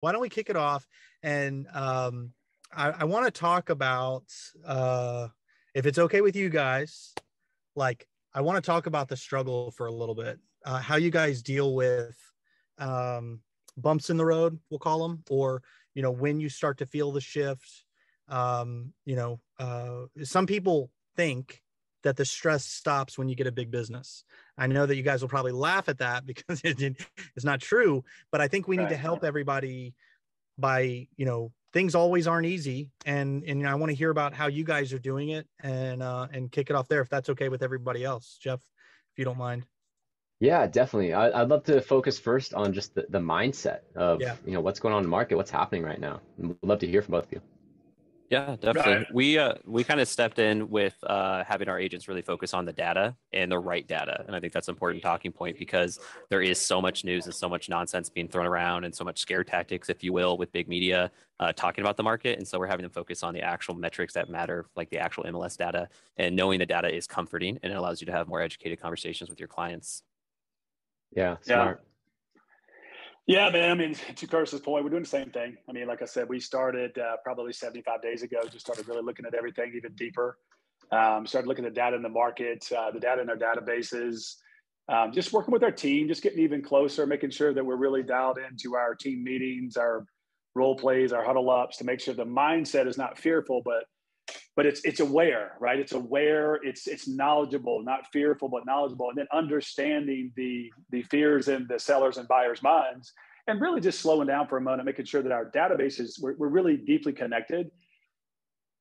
why don't we kick it off? And I want to talk about, if it's okay with you guys, like I want to talk about the struggle for a little bit, how you guys deal with bumps in the road, we'll call them, or, you know, when you start to feel the shift. You know, some people think that the stress stops when you get a big business. I know that you guys will probably laugh at that because it's not true, but I think we need to help everybody by, you know, things always aren't easy. And I want to hear about how you guys are doing it and kick it off there, if that's okay with everybody else. Jeff, if you don't mind. Yeah, definitely. I'd love to focus first on just the mindset of, you know, what's going on in the market, what's happening right now. I'd love to hear from both of you. Yeah, definitely. Right. We kind of stepped in with having our agents really focus on the data and the right data. And I think that's an important talking point because there is so much news and so much nonsense being thrown around and so much scare tactics, if you will, with big media talking about the market. And so we're having them focus on the actual metrics that matter, like the actual MLS data, and knowing the data is comforting and it allows you to have more educated conversations with your clients. Yeah, smart. Yeah, man, I mean, to Curse's point, we're doing the same thing. I mean, like I said, we started probably 75 days ago, just started really looking at everything even deeper. Started looking at data in the market, the data in our databases, just working with our team, just getting even closer, making sure that we're really dialed into our team meetings, our role plays, our huddle ups, to make sure the mindset is not fearful, but it's aware, right? It's aware, it's knowledgeable, not fearful, but knowledgeable. And then understanding the fears in the sellers and buyers' minds, and really just slowing down for a moment, making sure that our databases, we're really deeply connected,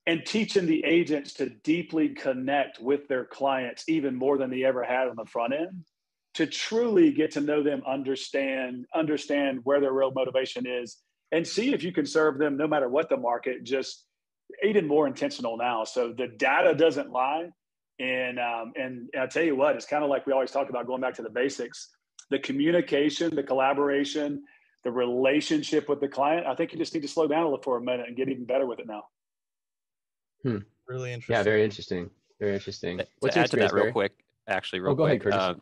and teaching the agents to deeply connect with their clients even more than they ever had on the front end, to truly get to know them, understand where their real motivation is, and see if you can serve them no matter what the market, just even more intentional now. So the data doesn't lie. And I'll tell you what, it's kind of like we always talk about going back to the basics, the communication, the collaboration, the relationship with the client. I think you just need to slow down a little for a minute and get even better with it now. Really interesting. Yeah, very interesting. Very interesting. What's to add to that real quick? Go ahead, Curtis.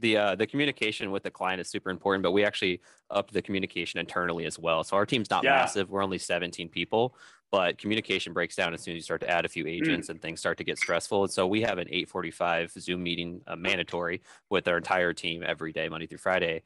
The communication with the client is super important, but we actually upped the communication internally as well. So our team's not massive. We're only 17 people, but communication breaks down as soon as you start to add a few agents and things start to get stressful. And so we have an 8:45 Zoom meeting mandatory with our entire team every day, Monday through Friday,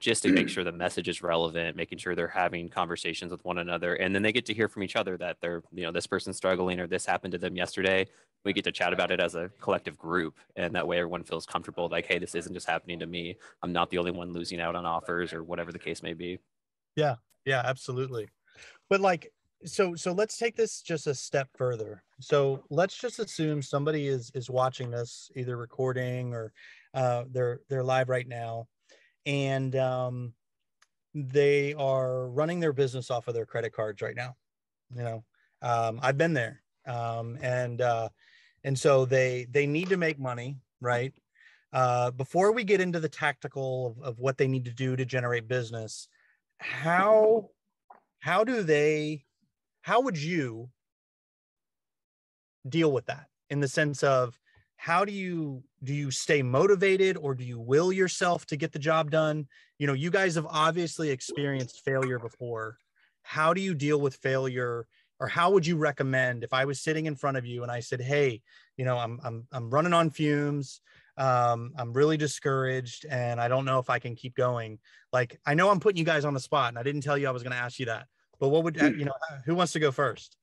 just to make sure the message is relevant, making sure they're having conversations with one another. And then they get to hear from each other that they're, you know, this person's struggling or this happened to them yesterday. We get to chat about it as a collective group. And that way everyone feels comfortable, like, hey, this isn't just happening to me. I'm not the only one losing out on offers or whatever the case may be. Yeah. Yeah, absolutely. But like, so let's take this just a step further. So let's just assume somebody is watching this, either recording or they're live right now. And they are running their business off of their credit cards right now. You know, I've been there. And so they need to make money, right? Before we get into the tactical of what they need to do to generate business, how would you deal with that, in the sense of how do you stay motivated, or do you will yourself to get the job done? You know, you guys have obviously experienced failure before. How do you deal with failure? Or how would you recommend, if I was sitting in front of you and I said, hey, you know, I'm running on fumes, I'm really discouraged, and I don't know if I can keep going. Like, I know I'm putting you guys on the spot, and I didn't tell you I was going to ask you that, but what would, you know, who wants to go first?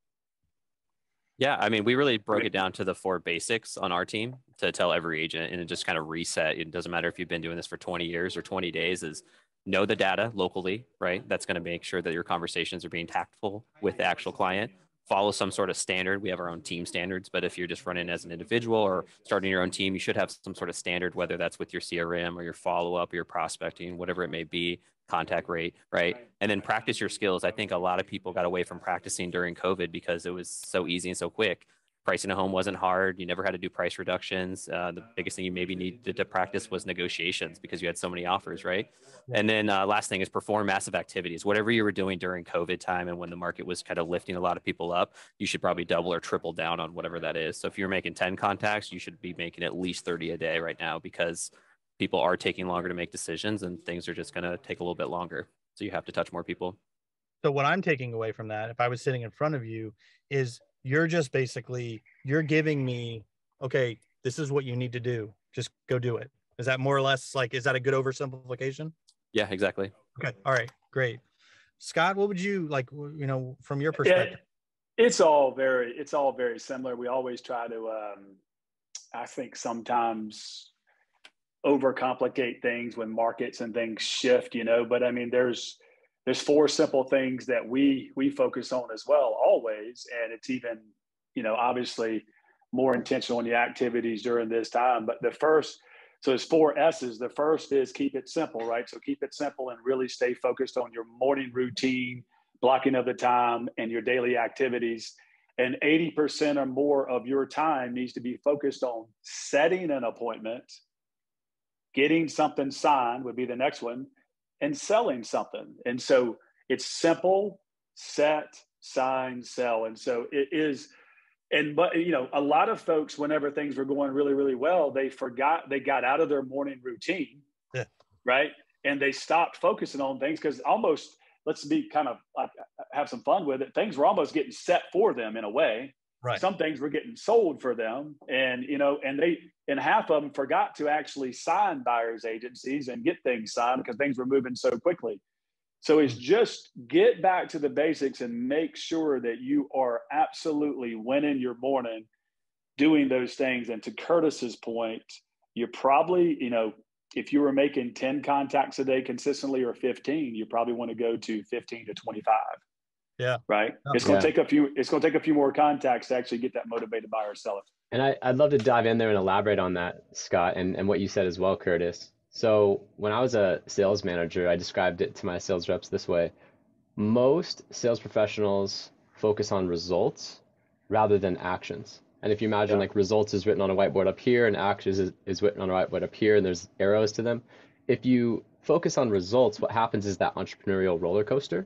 Yeah, I mean, we really broke it down to the four basics on our team to tell every agent, and it just kind of reset. It doesn't matter if you've been doing this for 20 years or 20 days, is know the data locally, right? That's going to make sure that your conversations are being tactful with the actual client. Follow some sort of standard. We have our own team standards, but if you're just running as an individual or starting your own team, you should have some sort of standard, whether that's with your CRM or your follow-up, or your prospecting, whatever it may be, contact rate, right? And then practice your skills. I think a lot of people got away from practicing during COVID because it was so easy and so quick. Pricing a home wasn't hard. You never had to do price reductions. The biggest thing you maybe needed to practice was negotiations because you had so many offers, right? And then last thing is perform massive activities. Whatever you were doing during COVID time and when the market was kind of lifting a lot of people up, you should probably double or triple down on whatever that is. So if you're making 10 contacts, you should be making at least 30 a day right now, because people are taking longer to make decisions and things are just going to take a little bit longer. So you have to touch more people. So what I'm taking away from that, if I was sitting in front of you, is you're just basically, you're giving me, okay, this is what you need to do. Just go do it. Is that more or less like, is that a good oversimplification? Yeah, exactly. Okay. All right. Great. Scott, what would you like, you know, from your perspective? It's all very similar. We always try to, I think sometimes overcomplicate things when markets and things shift, you know, but I mean, there's four simple things that we focus on as well, always. And it's even, you know, obviously more intentional in the activities during this time, but the first, so it's four S's. The first is keep it simple, right? So keep it simple and really stay focused on your morning routine, blocking of the time, and your daily activities. And 80% or more of your time needs to be focused on setting an appointment, getting something signed would be the next one, and selling something. And so it's simple, set, sign, sell. And so it is. And, but, you know, a lot of folks, whenever things were going really, really well, they forgot, they got out of their morning routine, yeah, right? And they stopped focusing on things because almost, let's be kind of have some fun with it. Things were almost getting set for them in a way. Right. Some things were getting sold for them. And, you know, and half of them forgot to actually sign buyers agencies and get things signed because things were moving so quickly. So it's just get back to the basics and make sure that you are absolutely winning your morning doing those things. And to Curtis's point, you're probably, you know, if you were making 10 contacts a day consistently or 15, you probably want to go to 15 to 25. Yeah. Right. It's going to take a few more contacts to actually get that motivated buyer or seller. And I'd love to dive in there and elaborate on that, Scott, and what you said as well, Curtis. So when I was a sales manager, I described it to my sales reps this way. Most sales professionals focus on results rather than actions. And if you imagine like results is written on a whiteboard up here and actions is written on a whiteboard up here and there's arrows to them. If you focus on results, what happens is that entrepreneurial roller coaster.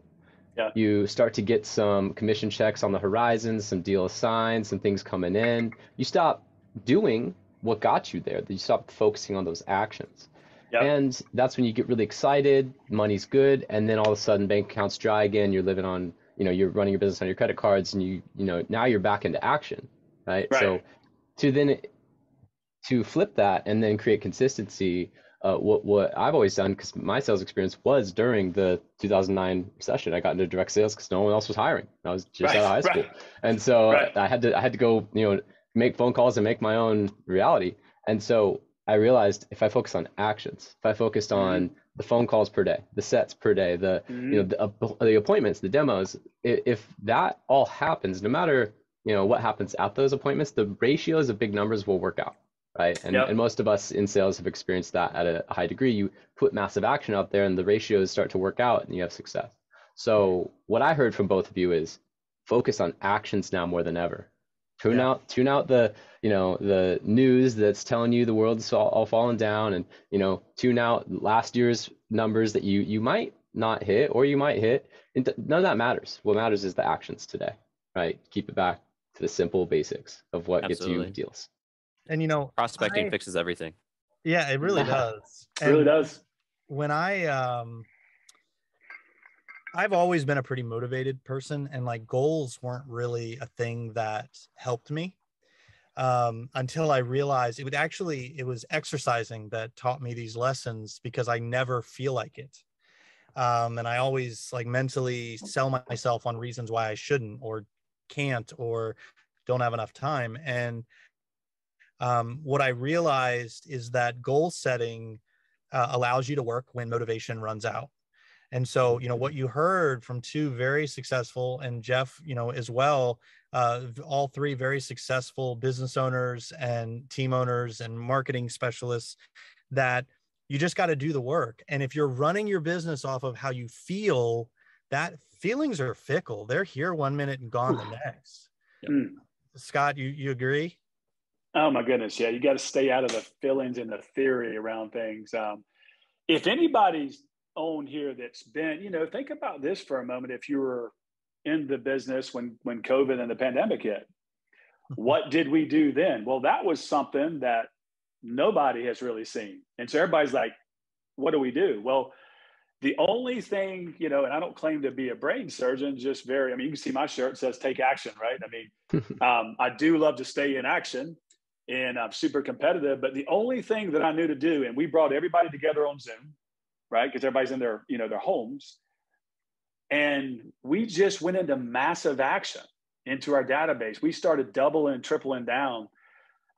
Yeah. You start to get some commission checks on the horizon, some deals signed, some things coming in. You stop doing what got you there. You stop focusing on those actions. Yep. And that's when you get really excited, money's good, and then all of a sudden bank account's dry again, you're living on, you know, you're running your business on your credit cards, and you know, now you're back into action, right? So to flip that and then create consistency, what I've always done, because my sales experience was during the 2009 recession, I got into direct sales because no one else was hiring. I was just out of high school. And so I had to go, you know, make phone calls and make my own reality. And so I realized if I focused on actions, if I focused on the phone calls per day, the sets per day, the appointments, the demos, if that all happens, no matter, you know, what happens at those appointments, the ratios of big numbers will work out, right? And most of us in sales have experienced that at a high degree. You put massive action out there and the ratios start to work out and you have success. So what I heard from both of you is focus on actions now more than ever. Tune out the, you know, the news that's telling you the world's all falling down, and, you know, tune out last year's numbers that you might not hit or you might hit. And none of that matters. What matters is the actions today, right? Keep it back to the simple basics of what gets you deals. And, you know, prospecting fixes everything. Yeah, it really does. It really does. When I've always been a pretty motivated person, and like goals weren't really a thing that helped me until I realized it was exercising that taught me these lessons, because I never feel like it. And I always like mentally sell myself on reasons why I shouldn't or can't or don't have enough time. And what I realized is that goal setting allows you to work when motivation runs out. And so, you know, what you heard from two very successful, and Jeff, you know, as well, all three very successful business owners and team owners and marketing specialists, that you just got to do the work. And if you're running your business off of how you feel, that feelings are fickle. They're here one minute and gone the next. Yep. Scott, you agree? Oh my goodness. Yeah. You got to stay out of the feelings and the theory around things. If anybody's on here that's been, you know, think about this for a moment. If you were in the business when COVID and the pandemic hit, what did we do then? Well, that was something that nobody has really seen. And so everybody's like, what do we do? Well, The only thing, you know, and I don't claim to be a brain surgeon, just very, I mean, you can see my shirt says take action, right? I mean, I do love to stay in action and I'm super competitive, but the only thing that I knew to do, and we brought everybody together on Zoom, right? Because everybody's in their, you know, their homes. And we just went into massive action into our database. We started doubling and tripling down.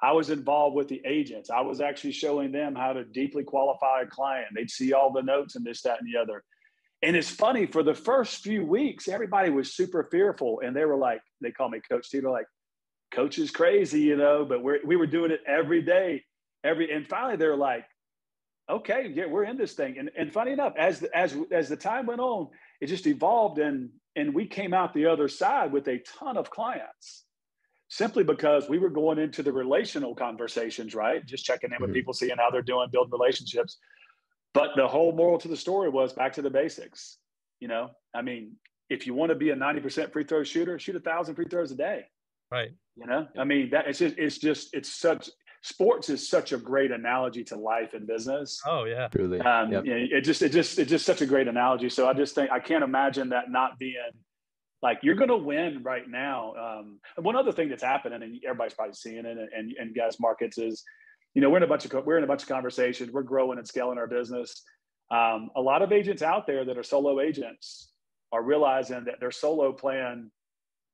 I was involved with the agents. I was actually showing them how to deeply qualify a client. They'd see all the notes and this, that, and the other. And it's funny, for the first few weeks, everybody was super fearful. And they were like, they call me Coach T. They're like, Coach is crazy, you know, but we were doing it every day. And finally, they're like, okay, yeah, we're in this thing. And funny enough, as the time went on, it just evolved. And we came out the other side with a ton of clients. Simply because we were going into the relational conversations, right? Just checking in with people, seeing how they're doing, building relationships. But the whole moral to the story was back to the basics. You know, I mean, if you want to be a 90% free throw shooter, shoot 1,000 free throws a day. Right. You know, I mean, that sports is such a great analogy to life and business. Oh yeah. Truly. Yep. You know, it's just such a great analogy. So I just think, I can't imagine that not being, like, you're going to win right now. And one other thing that's happening, and everybody's probably seeing it, and guys markets is, you know, we're in a bunch of conversations. We're growing and scaling our business. A lot of agents out there that are solo agents are realizing that their solo plan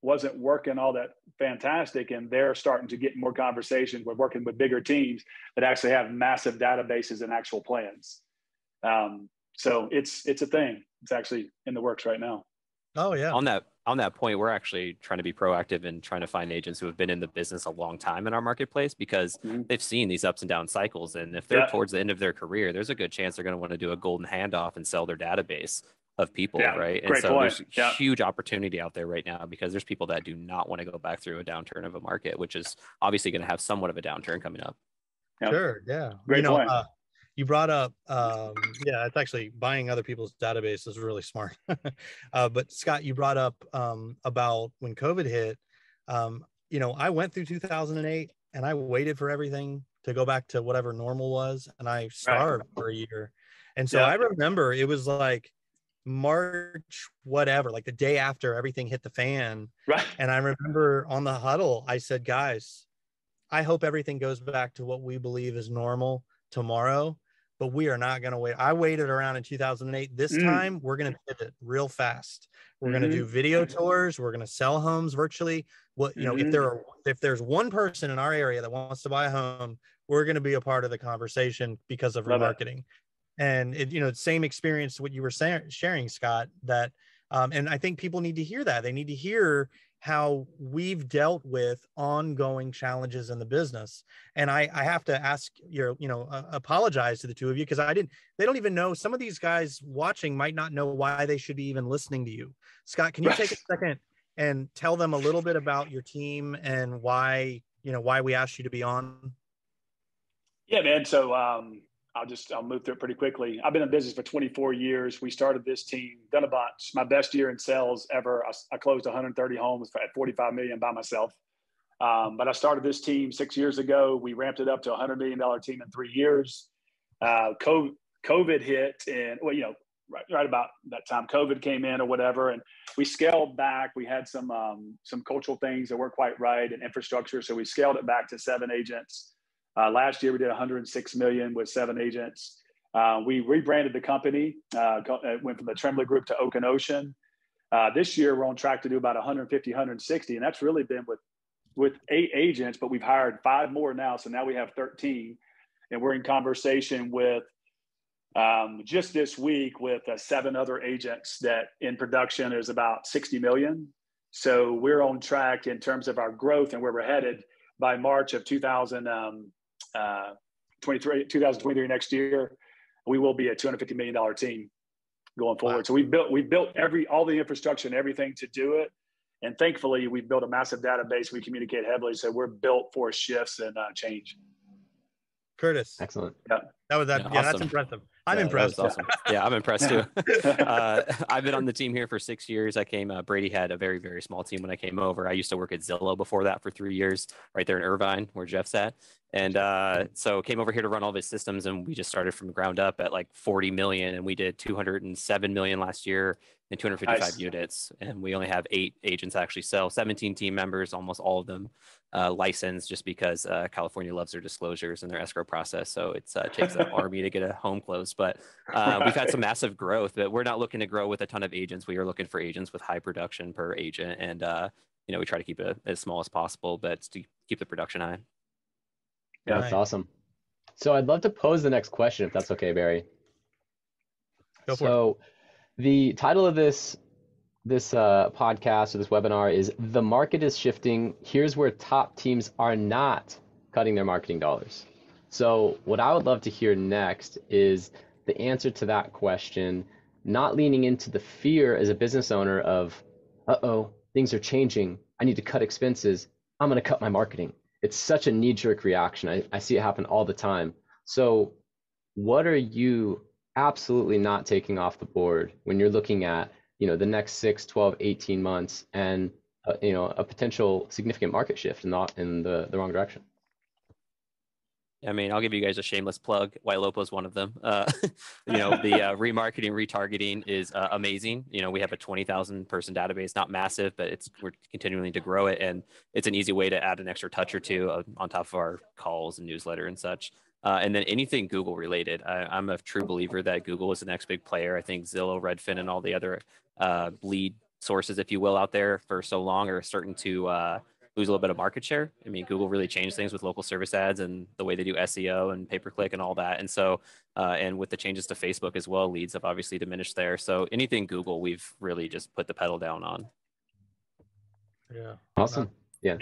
wasn't working all that fantastic, and they're starting to get more conversations. We're working with bigger teams that actually have massive databases and actual plans. So it's a thing. It's actually in the works right now. Oh yeah. On that point, we're actually trying to be proactive and trying to find agents who have been in the business a long time in our marketplace, because they've seen these ups and down cycles. And if they're towards the end of their career, there's a good chance they're going to want to do a golden handoff and sell their database of people, right? And so there's a huge opportunity out there right now, because there's people that do not want to go back through a downturn of a market, which is obviously going to have somewhat of a downturn coming up. Yeah. Sure. Yeah. Great point. You brought up, yeah, it's actually buying other people's database is really smart. But Scott, you brought up about when COVID hit, you know, I went through 2008 and I waited for everything to go back to whatever normal was. And I starved for a year. And so I remember it was like March, whatever, like the day after everything hit the fan. Right. And I remember on the huddle, I said, guys, I hope everything goes back to what we believe is normal tomorrow, but we are not going to wait. I waited around in 2008. This time we're going to pivot real fast. We're going to do video tours. We're going to sell homes virtually. What, you know, if there's one person in our area that wants to buy a home, we're going to be a part of the conversation because of remarketing. And it, you know, same experience what you were sharing, Scott, that, and I think people need to hear that. They need to hear how we've dealt with ongoing challenges in the business. And I have to ask your, you know, apologize to the two of you, because they don't even know, some of these guys watching might not know why they should be even listening to you. Scott, can you take a second and tell them a little bit about your team and why, you know, why we asked you to be on? Yeah, man. So I'll move through it pretty quickly. I've been in business for 24 years. We started this team, done a bunch. My best year in sales ever. I closed 130 homes at 45 million by myself. But I started this team 6 years ago. We ramped it up to $100 million team in 3 years. COVID hit, and well, you know, right about that time, COVID came in or whatever, and we scaled back. We had some cultural things that weren't quite right and infrastructure, so we scaled it back to 7 agents. Last year, we did 106 million with 7 agents. We rebranded the company, went from the Tremblay Group to Oak and Ocean. This year, we're on track to do about 150, 160, and that's really been with 8 agents, but we've hired 5 more now, so now we have 13, and we're in conversation with, just this week, with 7 other agents that in production is about 60 million. So we're on track in terms of our growth and where we're headed. By March of 2023, next year, we will be a $250 million team going forward. Wow. So we built all the infrastructure and everything to do it. And thankfully, we've built a massive database. We communicate heavily. So we're built for shifts and change. Curtis. Excellent. Yeah. That was that. Yeah, awesome. That's impressive. I'm impressed. Awesome. Yeah, I'm impressed too. I've been on the team here for 6 years. I came, Brady had a very, very small team when I came over. I used to work at Zillow before that for 3 years, right there in Irvine where Jeff's at. And so came over here to run all of his systems, and we just started from the ground up at like 40 million, and we did 207 million last year and 255 units. And we only have 8 agents actually sell, 17 team members, almost all of them licensed, just because California loves their disclosures and their escrow process. So it takes an army to get a home closed, but we've had some massive growth, but we're not looking to grow with a ton of agents. We are looking for agents with high production per agent. And, you know, we try to keep it as small as possible, but to keep the production high. Yeah, that's awesome. So I'd love to pose the next question, if that's okay, Barry. Go for it. So the title of this podcast or this webinar is "The Market is Shifting. Here's where top teams are not cutting their marketing dollars." So what I would love to hear next is the answer to that question, not leaning into the fear as a business owner of, uh-oh, things are changing. I need to cut expenses. I'm going to cut my marketing. It's such a knee-jerk reaction. I see it happen all the time. So what are you absolutely not taking off the board when you're looking at, you know, the next 6, 12, 18 months and, you know, a potential significant market shift and not in the wrong direction? I mean, I'll give you guys a shameless plug. Ylopo is one of them. You know, the remarketing, retargeting is amazing. You know, we have a 20,000 person database, not massive, but we're continuing to grow it. And it's an easy way to add an extra touch or two on top of our calls and newsletter and such. And then anything Google related. I'm a true believer that Google is the next big player. I think Zillow, Redfin, and all the other lead sources, if you will, out there for so long are starting to lose a little bit of market share. I mean, Google really changed things with local service ads and the way they do SEO and pay-per-click and all that. And so, and with the changes to Facebook as well, leads have obviously diminished there. So anything Google, we've really just put the pedal down on. Yeah. Awesome. Yeah.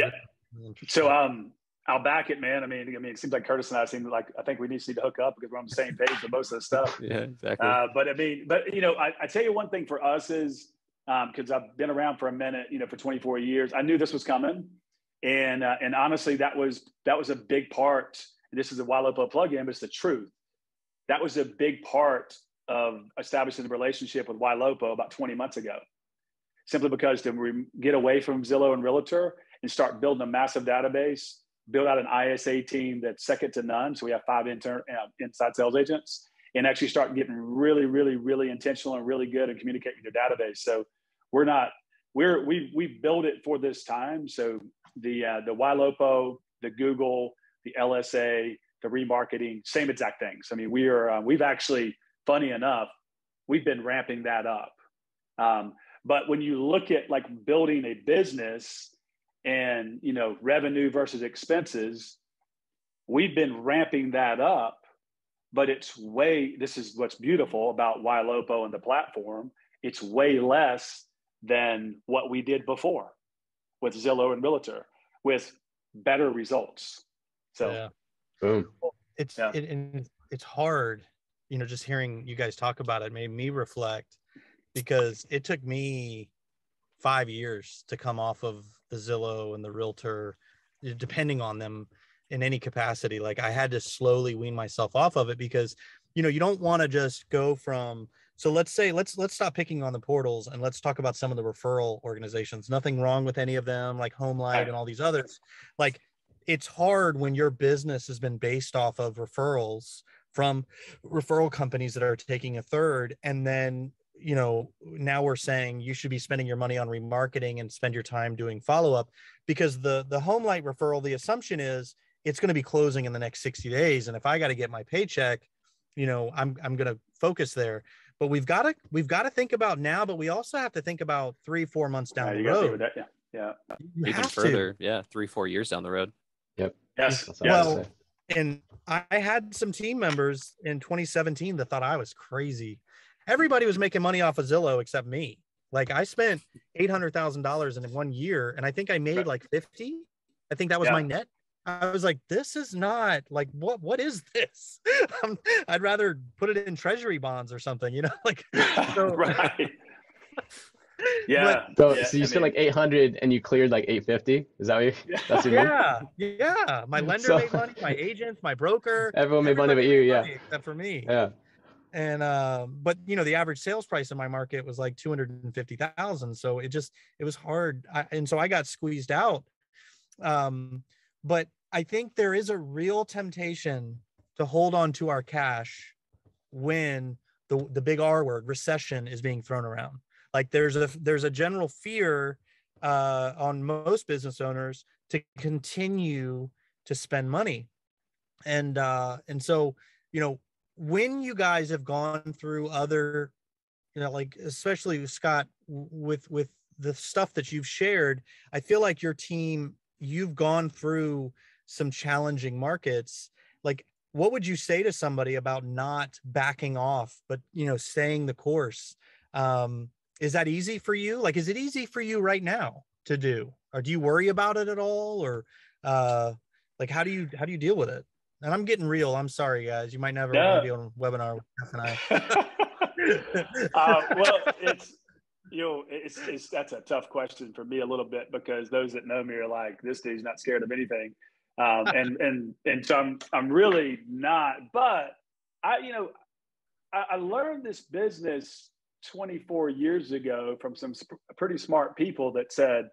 So I'll back it, man. I mean, it seems like Curtis and I seem like, I think we just need to hook up because we're on the same page with most of the stuff. Yeah, exactly. But you know, I tell you one thing for us is, because I've been around for a minute, you know, for 24 years, I knew this was coming. And honestly, that was a big part. This is a Ylopo plug-in, but it's the truth. That was a big part of establishing the relationship with Ylopo about 20 months ago, simply because to get away from Zillow and Realtor and start building a massive database, build out an ISA team that's second to none. So we have 5 inside sales agents, and actually start getting really, really, really intentional and really good at communicating with your database. So we built it for this time. So the Ylopo, the Google, the LSA, the remarketing, same exact things. I mean, we've actually, funny enough, we've been ramping that up. But when you look at like building a business and, you know, revenue versus expenses, we've been ramping that up, but this is what's beautiful about Ylopo and the platform. It's way less than what we did before with Zillow and Realtor, with better results. So yeah. Boom. It's hard, you know, just hearing you guys talk about it made me reflect, because it took me 5 years to come off of the Zillow and the Realtor, depending on them in any capacity. Like I had to slowly wean myself off of it, because, you know, you don't want to just go from, so let's say, let's stop picking on the portals and let's talk about some of the referral organizations. Nothing wrong with any of them, like HomeLight and all these others. Like, it's hard when your business has been based off of referrals from referral companies that are taking a third. And then, you know, now we're saying you should be spending your money on remarketing and spend your time doing follow-up, because the HomeLight referral, the assumption is it's going to be closing in the next 60 days. And if I got to get my paycheck, you know, I'm going to focus there. But we've got to think about now, but we also have to think about 3-4 months down the road. That, yeah. Even further. Yeah. 3-4 years down the road. Yep. Yes. Well, and I had some team members in 2017 that thought I was crazy. Everybody was making money off of Zillow except me. Like, I spent $800,000 in 1 year, and I think I made like 50. I think that was my net. I was like, this is not like, what is this? I'd rather put it in treasury bonds or something, you know, like, so, right. Yeah. So you spent like 800 and you cleared like 850. Is that what that's your move? Yeah. My lender made money, my agents, my broker, everyone made money but you. Yeah. Except for me. Yeah. And, but you know, the average sales price in my market was like 250,000. So it was hard. And so I got squeezed out. But I think there is a real temptation to hold on to our cash when the big R word, recession, is being thrown around. Like there's a general fear on most business owners to continue to spend money. And so, you know, when you guys have gone through other, you know, like especially Scott, with the stuff that you've shared, I feel like your team, you've gone through some challenging markets. Like, what would you say to somebody about not backing off, but, you know, staying the course? Is that easy for you? Like, is it easy for you right now to do, or do you worry about it at all? Or like, how do you deal with it? And I'm getting real. I'm sorry, guys. You might never want to be on a webinar with Jeff and I. Well, it's that's a tough question for me a little bit, because those that know me are like, this dude's not scared of anything. And so I'm really not, but I learned this business 24 years ago from some pretty smart people that said,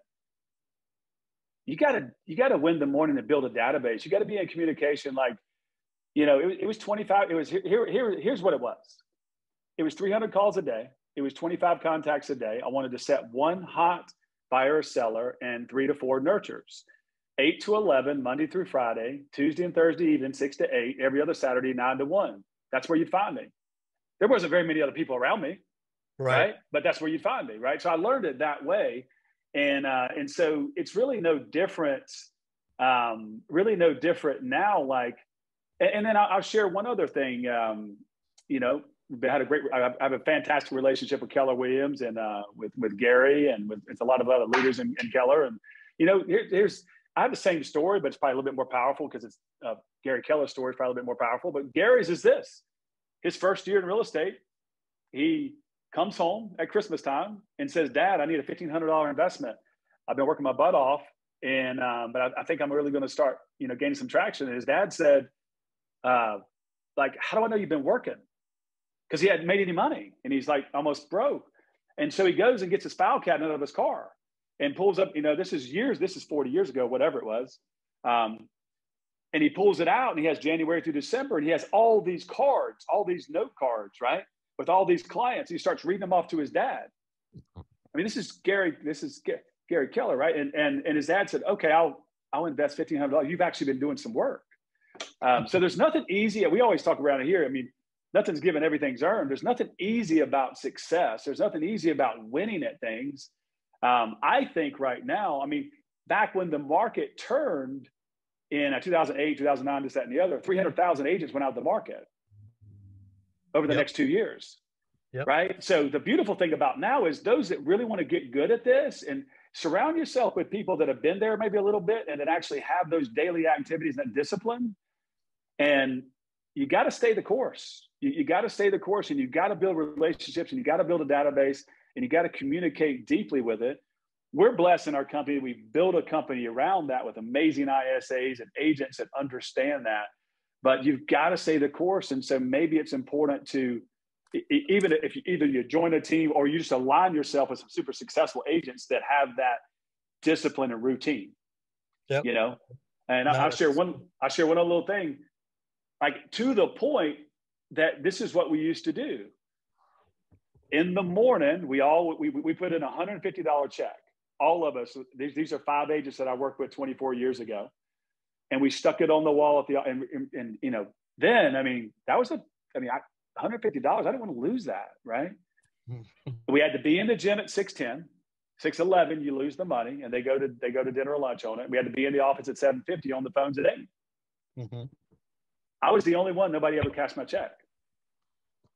you gotta win the morning and build a database. You gotta be in communication. Like, you know, it was 25, it was here's what it was. It was 300 calls a day. It was 25 contacts a day. I wanted to set one hot buyer or seller and 3 to 4 nurtures. 8 to 11, Monday through Friday, Tuesday and Thursday evening, 6 to 8, every other Saturday, 9 to 1. That's where you'd find me. There wasn't very many other people around me, right? But that's where you'd find me, right? So I learned it that way. And so it's really no different, now. Like, and then I'll share one other thing. You know, I have a fantastic relationship with Keller Williams and with Gary and with a lot of other leaders in Keller. And, you know, I have the same story, but it's probably a little bit more powerful because it's Gary Keller's story is probably a little bit more powerful. But Gary's is this: his first year in real estate, he comes home at Christmas time and says, "Dad, I need a $1,500 investment. I've been working my butt off, and but I think I'm really going to start, you know, gaining some traction." And his dad said, "Like, how do I know you've been working?" Because he hadn't made any money, and he's like almost broke. And so he goes and gets his file cabinet out of his car and pulls up, you know, this is 40 years ago, whatever it was. And he pulls it out, and he has January through December, and he has all these cards, all these note cards, right? With all these clients, he starts reading them off to his dad. I mean, this is Gary Keller, right? And his dad said, okay, I'll invest $1,500. You've actually been doing some work. So there's nothing easy. We always talk around here. I mean, nothing's given, everything's earned. There's nothing easy about success. There's nothing easy about winning at things. I think right now, I mean, back when the market turned in 2008, 2009, this, that, and the other, 300,000 agents went out of the market over the next 2 years, right? So the beautiful thing about now is those that really want to get good at this and surround yourself with people that have been there maybe a little bit and that actually have those daily activities and that discipline. And you got to stay the course. You got to stay the course, and you got to build relationships, and you got to build a database, and you got to communicate deeply with it. We're blessed in our company. We build a company around that with amazing ISAs and agents that understand that. But you've got to stay the course. And so maybe it's important to, even if you join a team or you just align yourself with some super successful agents that have that discipline and routine, you know? And nice. I'll share one other little thing, like to the point that this is what we used to do. In the morning, we put in a $150 check. All of us. These are 5 agents that I worked with 24 years ago, and we stuck it on the wall at the and you know, then $150. I didn't want to lose that, right? We had to be in the gym at 6:10, 6:11. You lose the money, and they go to dinner or lunch on it. We had to be in the office at 7:50, on the phones at 8. Mm-hmm. I was the only one. Nobody ever cashed my check.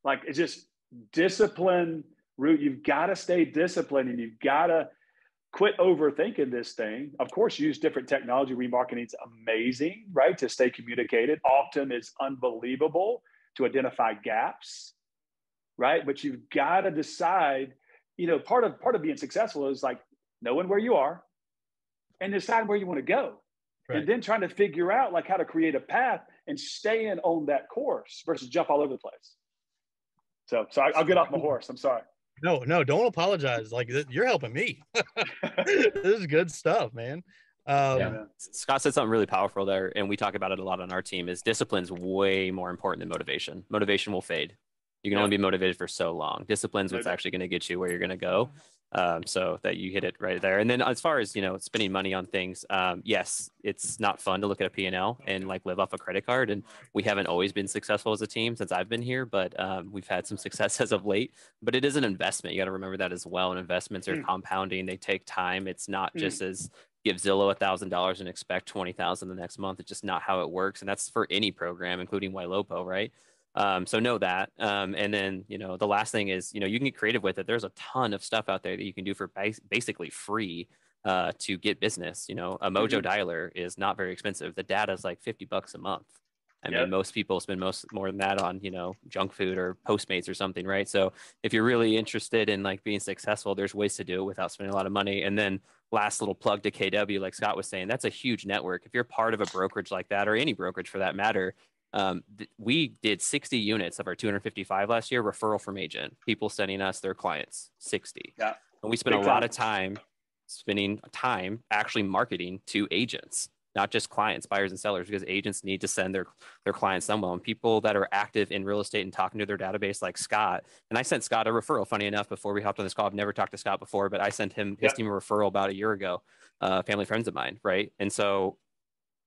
Like, it's just. Discipline route. You've got to stay disciplined, and you've got to quit overthinking this thing. Of course, use different technology. Remarketing's amazing, right? To stay communicated. Octum is unbelievable to identify gaps, right? But you've got to decide, you know, part of being successful is like knowing where you are and deciding where you want to go. Right. And then trying to figure out like how to create a path and staying on that course versus jump all over the place. So I'll get off my horse. I'm sorry. No, don't apologize. Like, you're helping me. This is good stuff, man. Scott said something really powerful there, and we talk about it a lot on our team, is discipline's way more important than motivation. Motivation will fade. You can only be motivated for so long. Discipline's what's actually going to get you where you're going to go. So that you hit it right there. And then as far as, spending money on things, yes, it's not fun to look at a P&L and live off a credit card. And we haven't always been successful as a team since I've been here, but we've had some success as of late, but it is an investment. You got to remember that as well. And investments are compounding. They take time. It's not just as give Zillow $1,000 and expect 20,000 the next month. It's just not how it works. And that's for any program, including Ylopo, right? So know that. And then, the last thing is, you can get creative with it. There's a ton of stuff out there that you can do for basically free to get business. A Mojo Dialer is not very expensive. The data is like $50 a month. I mean, most people spend more than that on, junk food or Postmates or something, right? So if you're really interested in being successful, there's ways to do it without spending a lot of money. And then last little plug to KW, like Scott was saying, that's a huge network. If you're part of a brokerage like that, or any brokerage for that matter, we did 60 units of our 255 last year, referral from agent, people sending us their clients, 60. Yeah. And we spent a lot of time actually marketing to agents, not just clients, buyers and sellers, because agents need to send their clients somewhere. And people that are active in real estate and talking to their database, like Scott. And I sent Scott a referral, funny enough, before we hopped on this call. I've never talked to Scott before, but I sent him his team a referral about a year ago, family friends of mine, right? And so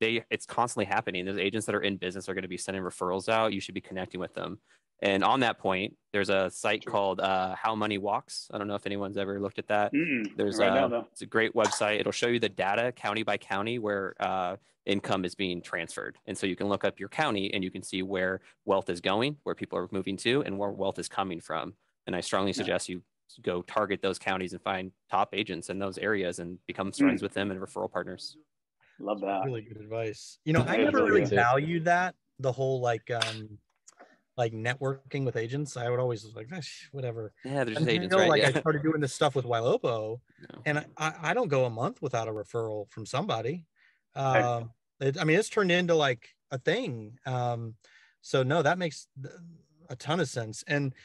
it's constantly happening. Those agents that are in business are going to be sending referrals out. You should be connecting with them. And on that point, there's a site called How Money Walks. I don't know if anyone's ever looked at that. It's a great website. It'll show you the data county by county where income is being transferred. And so you can look up your county and you can see where wealth is going, where people are moving to, and where wealth is coming from. And I strongly suggest you go target those counties and find top agents in those areas and become friends with them and referral partners. Love that. Really good advice. I never really valued that, the whole networking with agents. I would always whatever. Yeah, there's agents, right? I started doing this stuff with Ylopo, and I don't go a month without a referral from somebody. It's turned into a thing. So no, that makes a ton of sense. And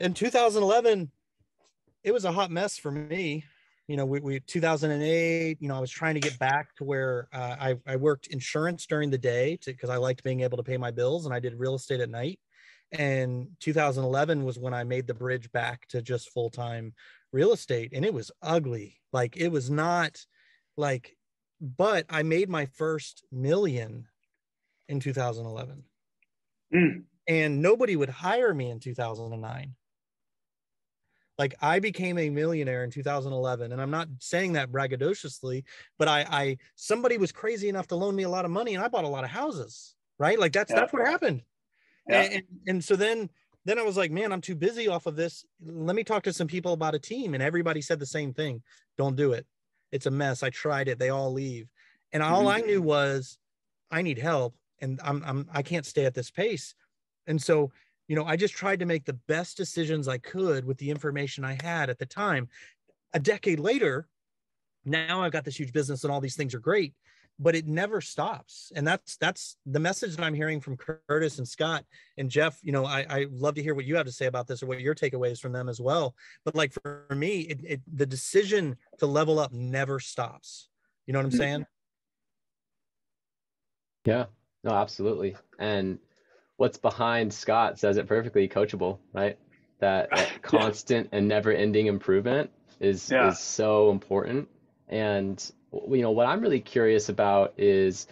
in 2011, it was a hot mess for me. 2008, I was trying to get back to where I worked insurance during the day because I liked being able to pay my bills, and I did real estate at night. And 2011 was when I made the bridge back to just full-time real estate. And it was ugly. It was not but I made my first million in 2011 and nobody would hire me in 2009. I became a millionaire in 2011, and I'm not saying that braggadociously, but somebody was crazy enough to loan me a lot of money, and I bought a lot of houses, right? That's what happened. Yeah. And so then I was like, man, I'm too busy off of this. Let me talk to some people about a team. And everybody said the same thing. Don't do it. It's a mess. I tried it. They all leave. And all I knew was I need help, and I can't stay at this pace. And so I just tried to make the best decisions I could with the information I had at the time. A decade later, now I've got this huge business and all these things are great, but it never stops. And that's the message that I'm hearing from Curtis and Scott and Jeff. I love to hear what you have to say about this or what your takeaways from them as well. But for me, the decision to level up never stops. You know what I'm saying? Yeah, no, absolutely. And what's behind Scott says it perfectly, coachable, right? That constant and never ending improvement is so important. And what I'm really curious about is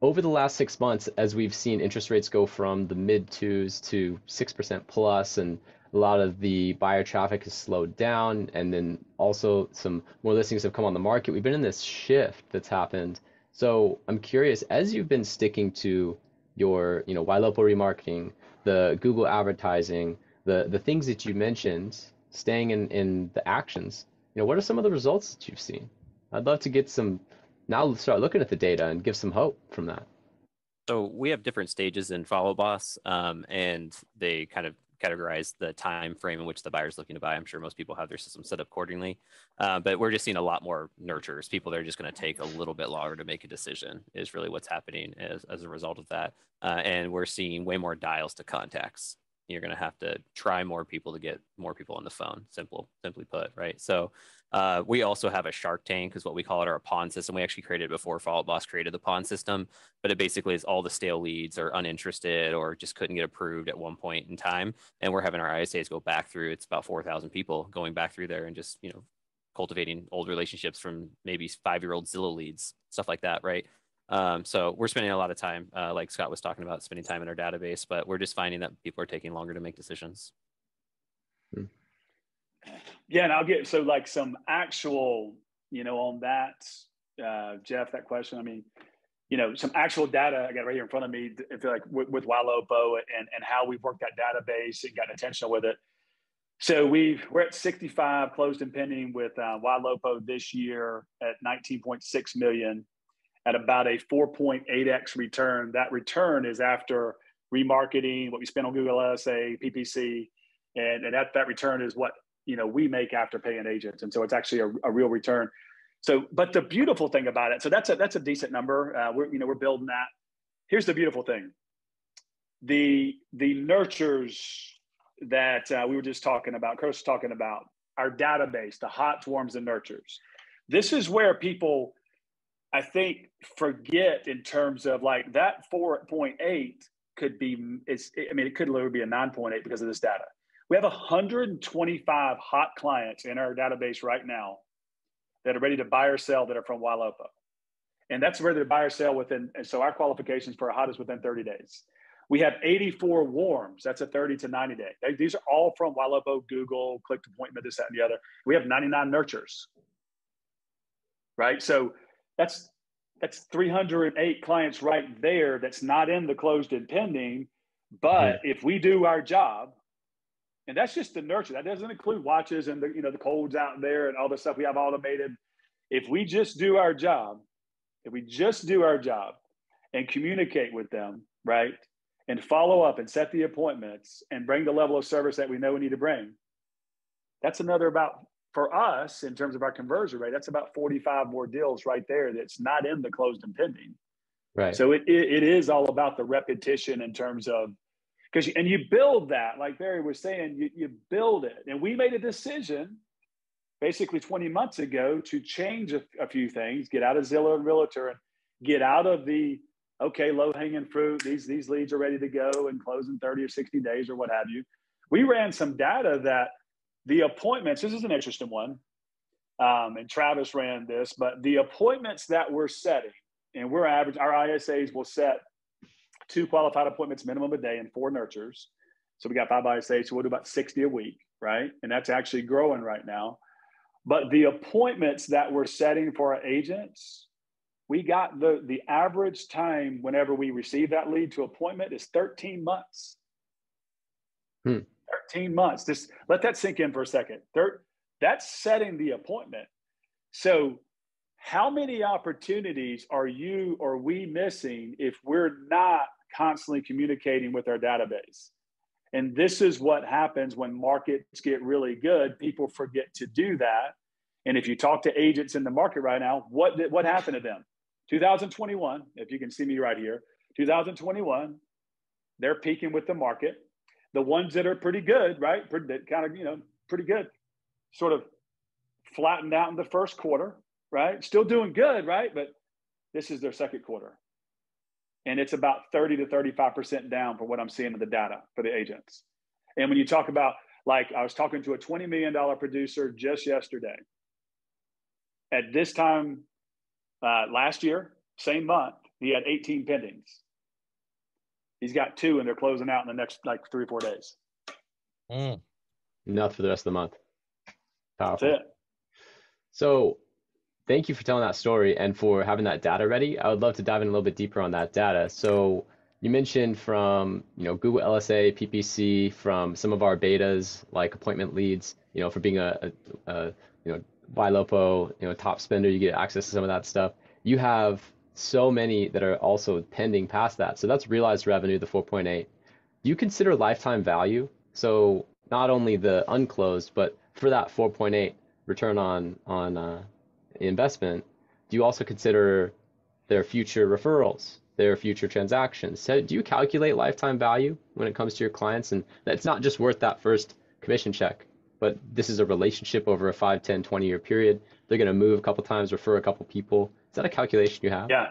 over the last 6 months, as we've seen interest rates go from the mid-2s to 6% plus, and a lot of the buyer traffic has slowed down, and then also some more listings have come on the market. We've been in this shift that's happened. So I'm curious, as you've been sticking to your Ylopo remarketing, the Google advertising, the things that you mentioned, staying in the actions, what are some of the results that you've seen? I'd love to get some, now start looking at the data and give some hope from that. So we have different stages in Follow-up Boss, and they kind of categorize the time frame in which the buyer's looking to buy. I'm sure most people have their system set up accordingly, but we're just seeing a lot more nurtures. People that are just going to take a little bit longer to make a decision is really what's happening as a result of that. And we're seeing way more dials to contacts. You're going to have to try more people to get more people on the phone, simply put, right? So We also have a Shark Tank is what we call it, or a pawn system. We actually created it before Follow-Up Boss created the pawn system, but it basically is all the stale leads or uninterested or just couldn't get approved at one point in time. And we're having our ISAs go back through. It's about 4,000 people going back through there and just, you know, cultivating old relationships from maybe five-year-old Zillow leads, stuff like that, right? So we're spending a lot of time, like Scott was talking about, spending time in our database, but we're just finding that people are taking longer to make decisions. Yeah, and I'll get, so like some actual, you know, on that, Jeff, that question, I mean, you know, some actual data I got right here in front of me, if like with Ylopo and how we've worked that database and got intentional with it. So we're at 65 closed and pending with Ylopo this year at 19.6 million at about a 4.8x return. That return is after remarketing, what we spend on Google, LSA, PPC, and that return is what, you know, we make after paying agents. And so it's actually a real return. So, but the beautiful thing about it, so that's a decent number. We're building that. Here's the beautiful thing. The nurtures that we were just talking about, Chris was talking about, our database, the hots, warms, and nurtures. This is where people, I think, forget in terms of like that 4.8 could be, it could literally be a 9.8 because of this data. We have 125 hot clients in our database right now that are ready to buy or sell that are from Ylopo. And that's ready to buy or sell within, and so our qualifications for a hot is within 30 days. We have 84 warms, that's a 30 to 90 day. These are all from Ylopo, Google, click to appointment, this, that, and the other. We have 99 nurtures, right? So that's 308 clients right there that's not in the closed and pending, but if we do our job, and that's just the nurture. That doesn't include watches and the colds out there and all the stuff we have automated. If we just do our job, and communicate with them, right, and follow up and set the appointments and bring the level of service that we know we need to bring, that's another about, for us, in terms of our conversion rate, that's about 45 more deals right there that's not in the closed and pending. Right. So it is all about the repetition in terms of, and you build that, like Barry was saying, you build it. And we made a decision basically 20 months ago to change a few things, get out of Zillow and Realtor and get out of the, okay, low-hanging fruit, these leads are ready to go and close in 30 or 60 days or what have you. We ran some data that the appointments, this is an interesting one, and Travis ran this, but the appointments that we're setting, and we're average, our ISAs will set 2 qualified appointments minimum a day and 4 nurtures. So we got 5 ISAs, so we'll do about 60 a week, right? And that's actually growing right now. But the appointments that we're setting for our agents, we got the average time whenever we receive that lead to appointment is 13 months. 13 months. Just let that sink in for a second. That's setting the appointment. So how many opportunities are you or we missing if we're not constantly communicating with our database? And this is what happens when markets get really good. People forget to do that. And if you talk to agents in the market right now, what happened to them? 2021, if you can see me right here, 2021, they're peaking with the market. The ones that are pretty good, right? That kind of, pretty good, sort of flattened out in the first quarter, right? Still doing good, right? But this is their second quarter. And it's about 30 to 35% down for what I'm seeing in the data for the agents. And when you talk about, like, I was talking to a $20 million producer just yesterday. At this time last year, same month, he had 18 pendings. He's got 2 and they're closing out in the next like 3 or 4 days. Enough for the rest of the month. Powerful. That's it. So thank you for telling that story and for having that data ready. I would love to dive in a little bit deeper on that data. So you mentioned from, Google LSA, PPC, from some of our betas like appointment leads, for being a Ylopo, top spender, you get access to some of that stuff. You have so many that are also pending past that. So that's realized revenue, the 4.8. Do you consider lifetime value? So not only the unclosed, but for that 4.8 return on investment, do you also consider their future referrals, their future transactions? So do you calculate lifetime value when it comes to your clients? And that's not just worth that first commission check. but this is a relationship over a 5, 10, 20-year period. They're going to move a couple times, refer a couple people. Is that a calculation you have? Yeah.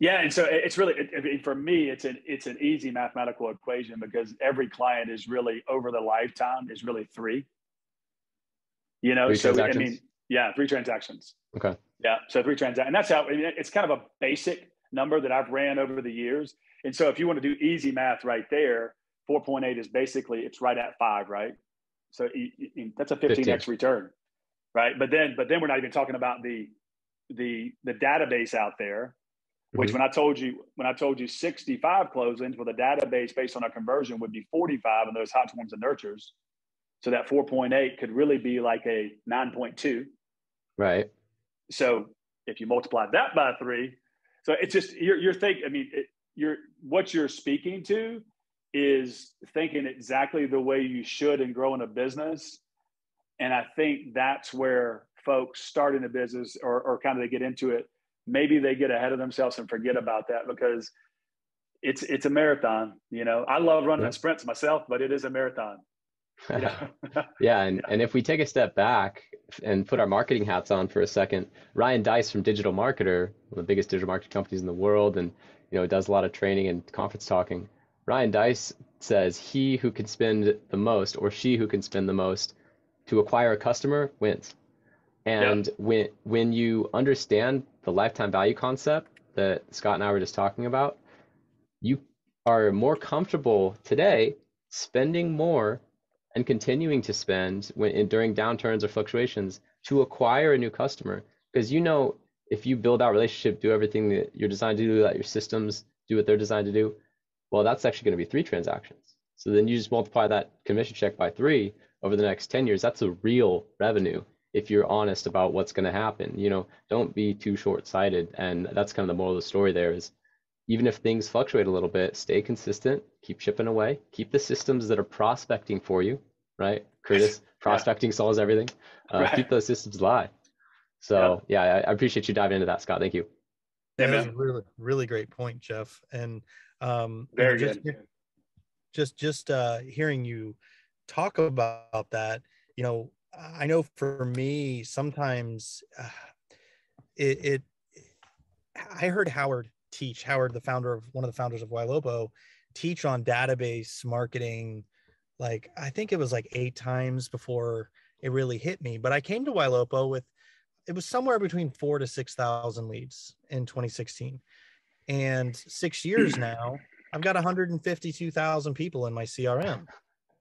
Yeah, and so it's really, for me, it's an easy mathematical equation, because every client is really, over the lifetime, is really three. You know, so I mean, yeah, 3 transactions. Okay. Yeah, so 3 transactions. And that's how, I mean, it's kind of a basic number that I've ran over the years. And so if you want to do easy math right there, 4.8 is basically, it's right at 5, right? So that's a 15x return, right? But then we're not even talking about the database out there, which mm-hmm. when I told you 65 closings, well, the database based on our conversion would be 45 in those hot warms and nurtures. So that 4.8 could really be like a 9.2. Right. So if you multiply that by 3, so it's just, you're thinking, I mean, what you're speaking to is thinking exactly the way you should in growing a business. And I think that's where folks starting a business or kind of they get into it, maybe they get ahead of themselves and forget about that, because it's a marathon. You know, I love running sprints myself, but it is a marathon. You know? Yeah. And if we take a step back and put our marketing hats on for a second, Ryan Deiss from Digital Marketer, one of the biggest digital marketing companies in the world, and, you know, does a lot of training and conference talking. Ryan Deiss says, he who can spend the most, or she who can spend the most to acquire a customer, wins. And when you understand the lifetime value concept that Scott and I were just talking about, you are more comfortable today spending more and continuing to spend during downturns or fluctuations to acquire a new customer. Because, you know, if you build out relationship, do everything that you're designed to do, that your systems do what they're designed to do, well, that's actually going to be 3 transactions. So then you just multiply that commission check by 3 over the next 10 years. That's a real revenue. If you're honest about what's going to happen, you know, don't be too short-sighted. And that's kind of the moral of the story there is, even if things fluctuate a little bit, stay consistent, keep chipping away, keep the systems that are prospecting for you, right? Curtis, prospecting solves everything. Right. Keep those systems alive. So I appreciate you diving into that, Scott. Thank you. Yeah, that's a really, really great point, Jeff. And very good. Just hearing you talk about that, you know, I know for me, sometimes I heard Howard, the founder of one of the founders of Ylopo, teach on database marketing. Like, I think it was like 8 times before it really hit me, but I came to Ylopo it was somewhere between 4,000 to 6,000 leads in 2016, and 6 years now I've got 152,000 people in my CRM.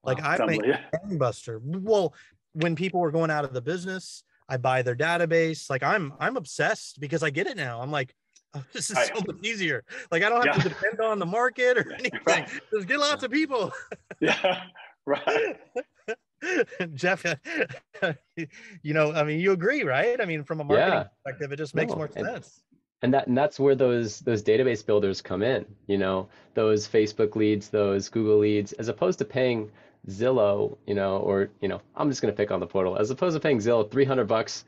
Like, wow, I made Buster. Well, when people were going out of the business, I buy their database. Like, I'm obsessed because I get it now. I'm like, oh, this is so much easier. Like, I don't have to depend on the market or anything. Right. Just get lots of people. Yeah, right. Jeff, you know, I mean, you agree, right? I mean, from a marketing perspective, it just makes more sense. And that's where those database builders come in, you know, those Facebook leads, those Google leads, as opposed to paying Zillow, you know, or, you know, I'm just going to pick on the portal, as opposed to paying Zillow $300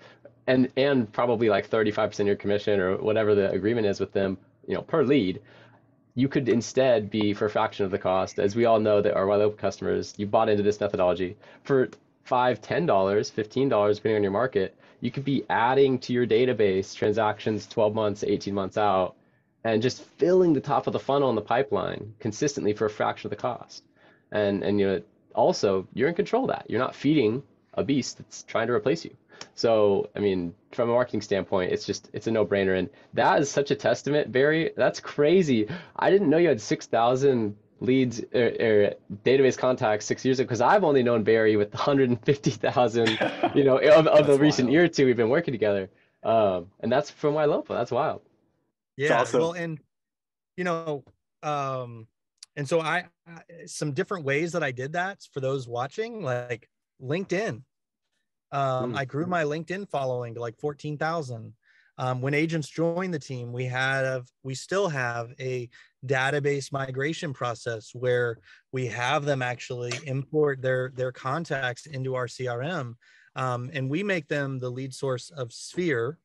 and probably like 35% of your commission or whatever the agreement is with them, you know, per lead. You could instead be, for a fraction of the cost, as we all know that our Ylopo customers, you bought into this methodology for $5, $10, $15, depending on your market. You could be adding to your database transactions 12 months, 18 months out, and just filling the top of the funnel in the pipeline consistently for a fraction of the cost. And you know, also, you're in control of that. You're not feeding a beast that's trying to replace you. So, I mean, from a marketing standpoint, it's a no-brainer. And that is such a testament, Barry. That's crazy. I didn't know you had 6,000 leads or database contacts 6 years ago, because I've only known Barry with 150,000, you know, of the recent year or two we've been working together. And that's from Ylopo. That's wild. Yeah, awesome. Well, and, you know, and so I some different ways that I did that for those watching, like LinkedIn. I grew my LinkedIn following to like 14,000. When agents joined the team, we still have a database migration process where we have them actually import their contacts into our CRM. And we make them the lead source of Sphere.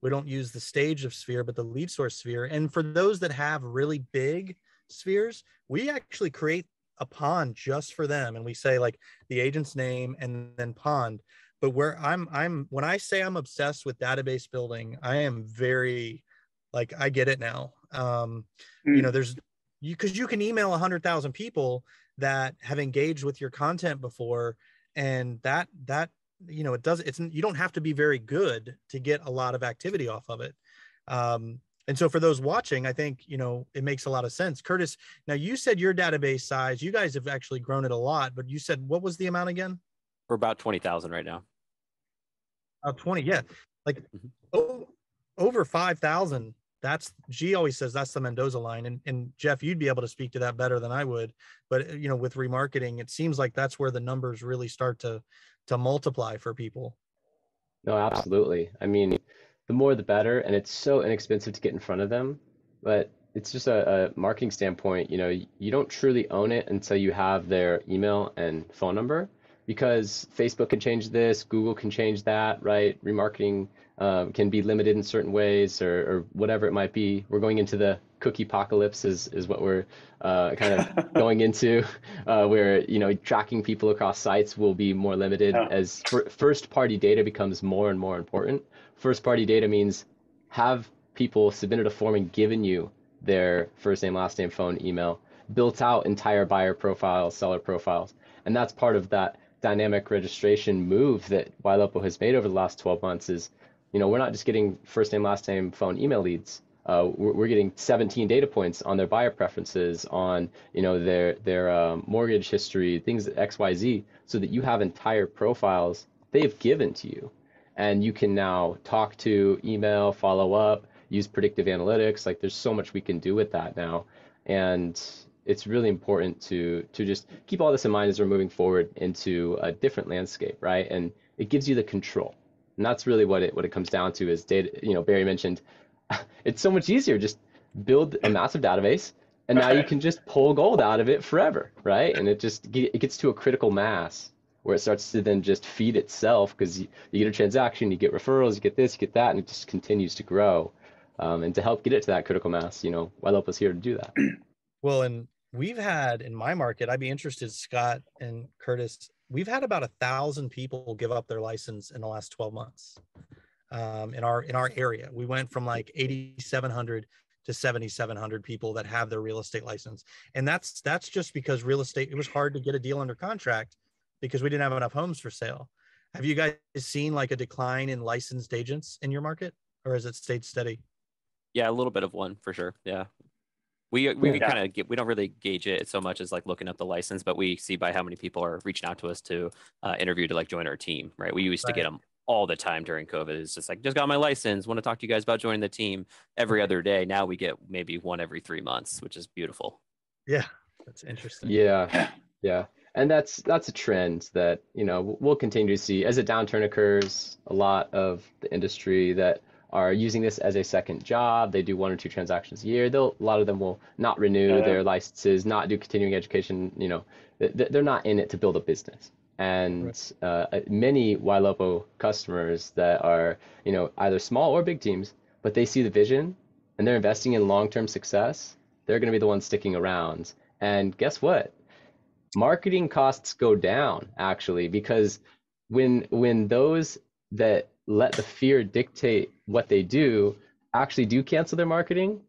We don't use the stage of Sphere, but the lead source Sphere. And for those that have really big spheres, we actually create a pond just for them, and we say like the agent's name and then pond. But where I'm when I say I'm obsessed with database building, I am very like, I get it now. You know, there's because you can email 100,000 people that have engaged with your content before, and that you know, you don't have to be very good to get a lot of activity off of it. And so for those watching, I think, you know, it makes a lot of sense. Curtis, now you said your database size, you guys have actually grown it a lot, but you said, what was the amount again? We're about 20,000 right now. About 20. Yeah. Like over 5,000. That's, G always says that's the Mendoza line. And Jeff, you'd be able to speak to that better than I would. But, you know, with remarketing, it seems like that's where the numbers really start to multiply for people. No, absolutely. I mean, the more, the better. And it's so inexpensive to get in front of them. But it's just a marketing standpoint. You know, you don't truly own it until you have their email and phone number, because Facebook can change this, Google can change that, right? Remarketing can be limited in certain ways, or whatever it might be. We're going into the cookie apocalypse is what we're kind of going into, where, you know, tracking people across sites will be more limited as first party data becomes more and more important. First party data means have people submitted a form and given you their first name, last name, phone, email, built out entire buyer profiles, seller profiles. And that's part of that dynamic registration move that Ylopo has made over the last 12 months is, you know, we're not just getting first name, last name, phone, email leads. We're getting 17 data points on their buyer preferences, on, you know, their mortgage history, things X, Y, Z, so that you have entire profiles they've given to you, and you can now talk to, email, follow up, use predictive analytics. Like, there's so much we can do with that now, and it's really important to just keep all this in mind as we're moving forward into a different landscape, right? And it gives you the control. And that's really what it comes down to is data. You know, Barry mentioned, it's so much easier. Just build a massive database, and now you can just pull gold out of it forever, right? And it gets to a critical mass where it starts to then just feed itself, because you get a transaction, you get referrals, you get this, you get that, and it just continues to grow. And to help get it to that critical mass, you know, Ylopo's here to do that. Well, and we've had in my market, I'd be interested, Scott and Curtis, we've had about 1,000 people give up their license in the last 12 months. In our area, we went from like 8,700 to 7,700 people that have their real estate license. And that's just because real estate, it was hard to get a deal under contract because we didn't have enough homes for sale. Have you guys seen like a decline in licensed agents in your market, or has it stayed steady? Yeah, a little bit of one for sure. Yeah. We kind of, we don't really gauge it so much as like looking up the license, but we see by how many people are reaching out to us to interview to like join our team, right? We used to get them all the time during COVID. It's just like, just got my license, want to talk to you guys about joining the team every other day. Now we get maybe one every 3 months, which is beautiful. Yeah, that's interesting. Yeah, yeah. And that's a trend that, you know, we'll continue to see as a downturn occurs. A lot of the industry that are using this as a second job. They do 1 or 2 transactions a year. A lot of them will not renew their licenses, not do continuing education. You know, they're not in it to build a business. And many Ylopo customers that are, you know, either small or big teams, but they see the vision and they're investing in long-term success. They're going to be the ones sticking around. And guess what? Marketing costs go down, actually, because when those that let the fear dictate what they do actually do cancel their marketing,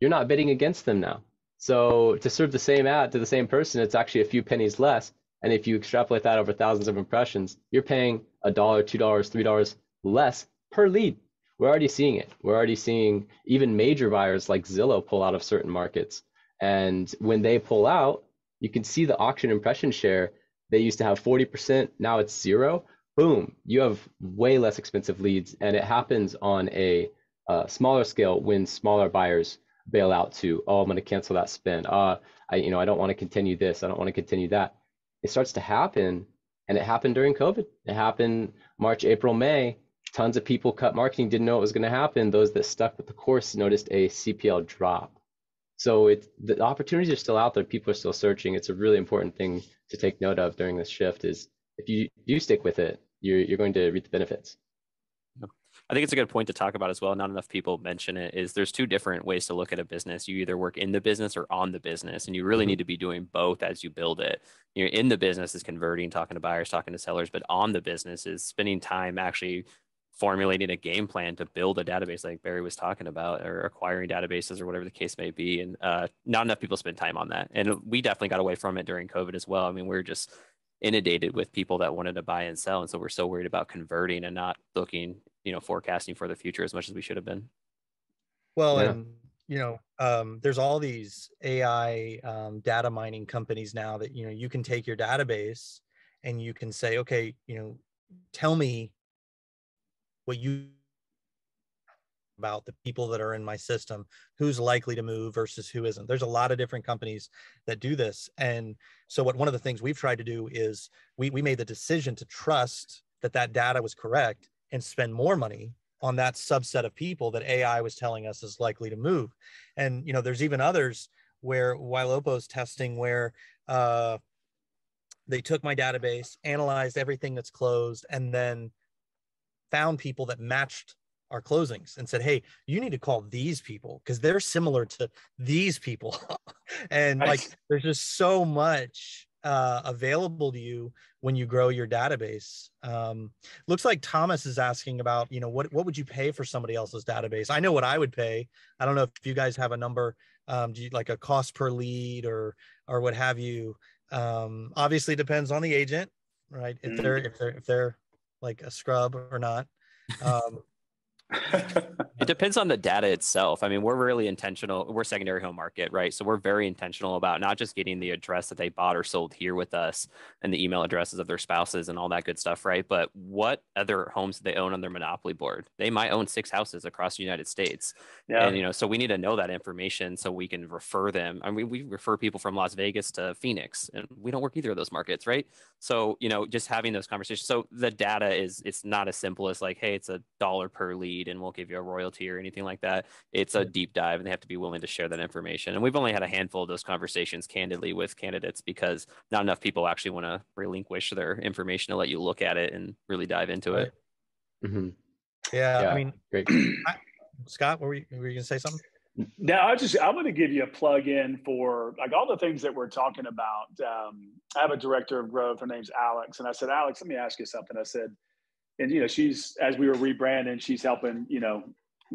you're not bidding against them now. So to serve the same ad to the same person, it's actually a few pennies less. And if you extrapolate that over thousands of impressions, you're paying $1, $2, $3 less per lead. We're already seeing it. We're already seeing even major buyers like Zillow pull out of certain markets. And when they pull out, you can see the auction impression share. They used to have 40%, now it's 0. Boom, you have way less expensive leads. And it happens on a smaller scale when smaller buyers bail out to, oh, I'm going to cancel that spend. I don't want to continue this. I don't want to continue that. It starts to happen, and it happened during COVID. It happened March, April, May. Tons of people cut marketing, didn't know it was going to happen. Those that stuck with the course noticed a CPL drop. So the opportunities are still out there. People are still searching. It's a really important thing to take note of during this shift is if you do stick with it, you're going to reap the benefits. I think it's a good point to talk about as well. Not enough people mention it, is there's two different ways to look at a business. You either work in the business or on the business, and you really need to be doing both as you build it. You're in the business is converting, talking to buyers, talking to sellers, but on the business is spending time actually formulating a game plan to build a database like Barry was talking about, or acquiring databases or whatever the case may be. And not enough people spend time on that. And we definitely got away from it during COVID as well. I mean, we're just inundated with people that wanted to buy and sell. And so we're so worried about converting and not looking, you know, forecasting for the future as much as we should have been. Well, yeah. And, you know, there's all these AI data mining companies now that, you know, you can take your database and you can say, okay, you know, tell me what you about the people that are in my system, who's likely to move versus who isn't. There's a lot of different companies that do this. And so what one of the things we've tried to do is we made the decision to trust that that data was correct and spend more money on that subset of people that AI was telling us is likely to move. And, you know, there's even others where Ylopo's testing where they took my database, analyzed everything that's closed, and then found people that matched our closings and said, hey, you need to call these people because they're similar to these people. And nice. Like, there's just so much available to you when you grow your database. Looks like Thomas is asking about, you know, what would you pay for somebody else's database? I know what I would pay. I don't know if you guys have a number, like a cost per lead or what have you. Obviously it depends on the agent, right? If they're, if they're like a scrub or not. It depends on the data itself. I mean, we're really intentional. We're secondary home market, right? So we're very intentional about not just getting the address that they bought or sold here with us and the email addresses of their spouses and all that good stuff, right? But what other homes do they own on their monopoly board? They might own 6 houses across the United States. Yeah. And, you know, so we need to know that information so we can refer them. I mean, we refer people from Las Vegas to Phoenix, and we don't work either of those markets, right? So, you know, just having those conversations. So the data is, it's not as simple as like, hey, it's $1 per lead and we'll give you a royalty or anything like that. It's a deep dive, and they have to be willing to share that information. And we've only had a handful of those conversations candidly with candidates because not enough people actually want to relinquish their information to let you look at it and really dive into it. Mm-hmm. Yeah, I mean, great. Scott, were you gonna say something? No, I'm going to give you a plug in for like all the things that we're talking about. I have a director of growth. Her name's Alex, and I said, Alex, let me ask you something. I said, and, you know, she's, as we were rebranding, she's helping, you know,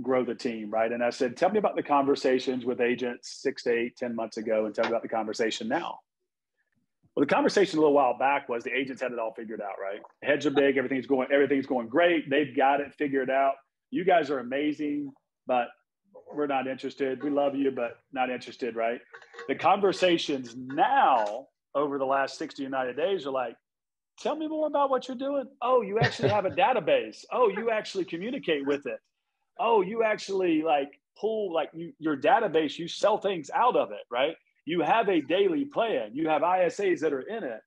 grow the team, right? And I said, tell me about the conversations with agents 6 to 8, 10 months ago, and tell me about the conversation now. Well, the conversation a little while back was the agents had it all figured out, right? Heads are big, everything's going great, they've got it figured out. You guys are amazing, but we're not interested. We love you, but not interested, right? The conversations now over the last 60 to 90 days are like, tell me more about what you're doing. Oh, you actually have a database. Oh, you actually communicate with it. Oh, you actually like pull, like your database, you sell things out of it, right? You have a daily plan. You have ISAs that are in it.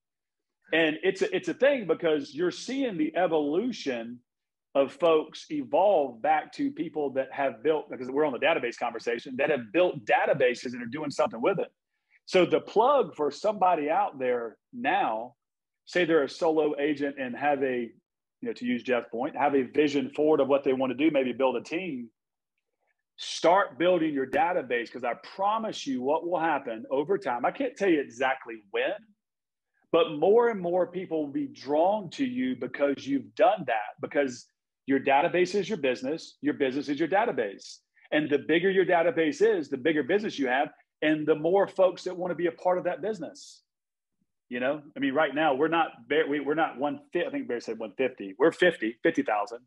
And it's a thing because you're seeing the evolution of folks evolve back to people that have built, because we're on the database conversation, that have built databases and are doing something with it. So the plug for somebody out there now, say they're a solo agent and have a, you know, to use Jeff's point, have a vision forward of what they want to do, maybe build a team, start building your database. Because I promise you what will happen over time. I can't tell you exactly when, but more and more people will be drawn to you because you've done that, because your database is your business is your database. And the bigger your database is, the bigger business you have, and the more folks that want to be a part of that business. You know, I mean, right now we're not 150. I think Barry said 150. We're 50,000,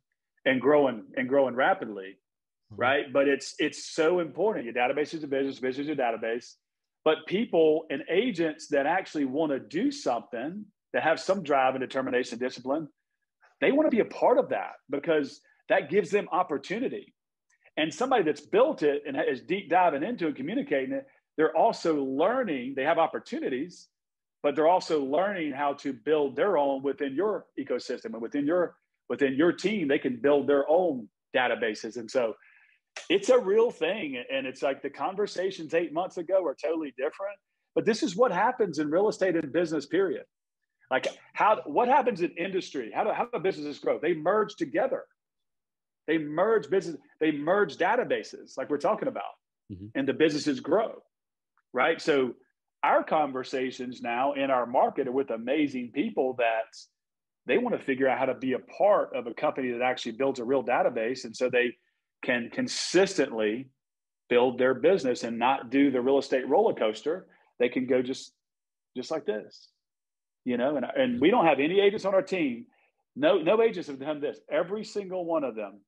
and growing rapidly, right? But it's so important. Your database is a business. Business is your database. But people and agents that actually want to do something, that have some drive and determination, discipline, they want to be a part of that because that gives them opportunity. And somebody that's built it and is deep diving into and communicating it, they're also learning. They have opportunities. But they're also learning how to build their own within your ecosystem and within your team. They can build their own databases, and so it's a real thing. And it's like the conversations 8 months ago are totally different. But this is what happens in real estate and business. Period. Like what happens in industry? How do businesses grow? They merge together. They merge business, they merge databases like we're talking about, mm-hmm. and the businesses grow, right? So our conversations now in our market are with amazing people that they want to figure out how to be a part of a company that actually builds a real database. And so they can consistently build their business and not do the real estate roller coaster. They can go just like this, you know, and we don't have any agents on our team. No agents have done this. Every single one of them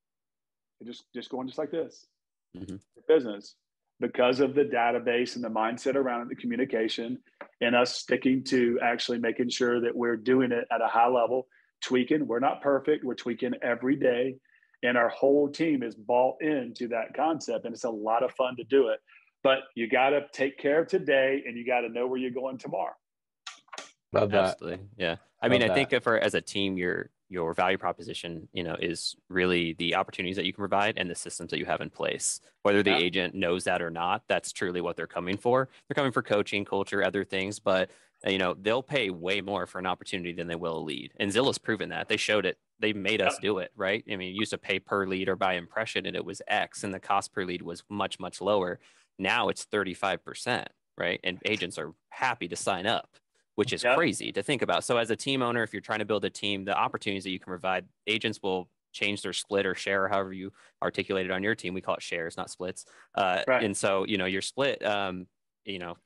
just going just like this, mm-hmm. business, because of the database and the mindset around the communication and us sticking to actually making sure that we're doing it at a high level, tweaking. We're not perfect. We're tweaking every day. And our whole team is bought into that concept. And it's a lot of fun to do it, but you got to take care of today and you got to know where you're going tomorrow. Love that. Absolutely. Yeah. I mean, I think for, as a team, your value proposition, you know, is really the opportunities that you can provide and the systems that you have in place, whether the agent knows that or not. That's truly what they're coming for. They're coming for coaching, culture, other things, but you know, they'll pay way more for an opportunity than they will a lead. And Zillow's proven that. They showed it. They made us do it, right? I mean, you used to pay per lead or by impression, and it was X, and the cost per lead was much, much lower. Now it's 35%, right? And agents are happy to sign up, which is crazy to think about. So as a team owner, if you're trying to build a team, the opportunities that you can provide, agents will change their split or share, however you articulate it on your team. We call it shares, not splits. Right. And so, you know, your split, you know,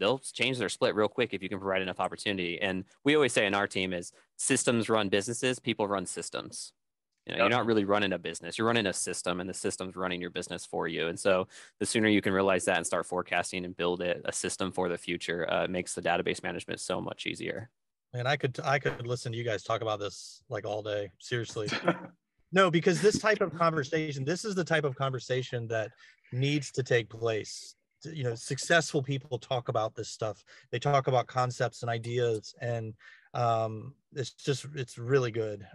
they'll change their split real quick if you can provide enough opportunity. And we always say in our team is systems run businesses, people run systems. You know, you're not really running a business, you're running a system, and the system's running your business for you. And so the sooner you can realize that and start forecasting and build a system for the future, makes the database management so much easier. And I could listen to you guys talk about this like all day, seriously. No, because this type of conversation, this is the type of conversation that needs to take place. You know, successful people talk about this stuff. They talk about concepts and ideas, and it's really good.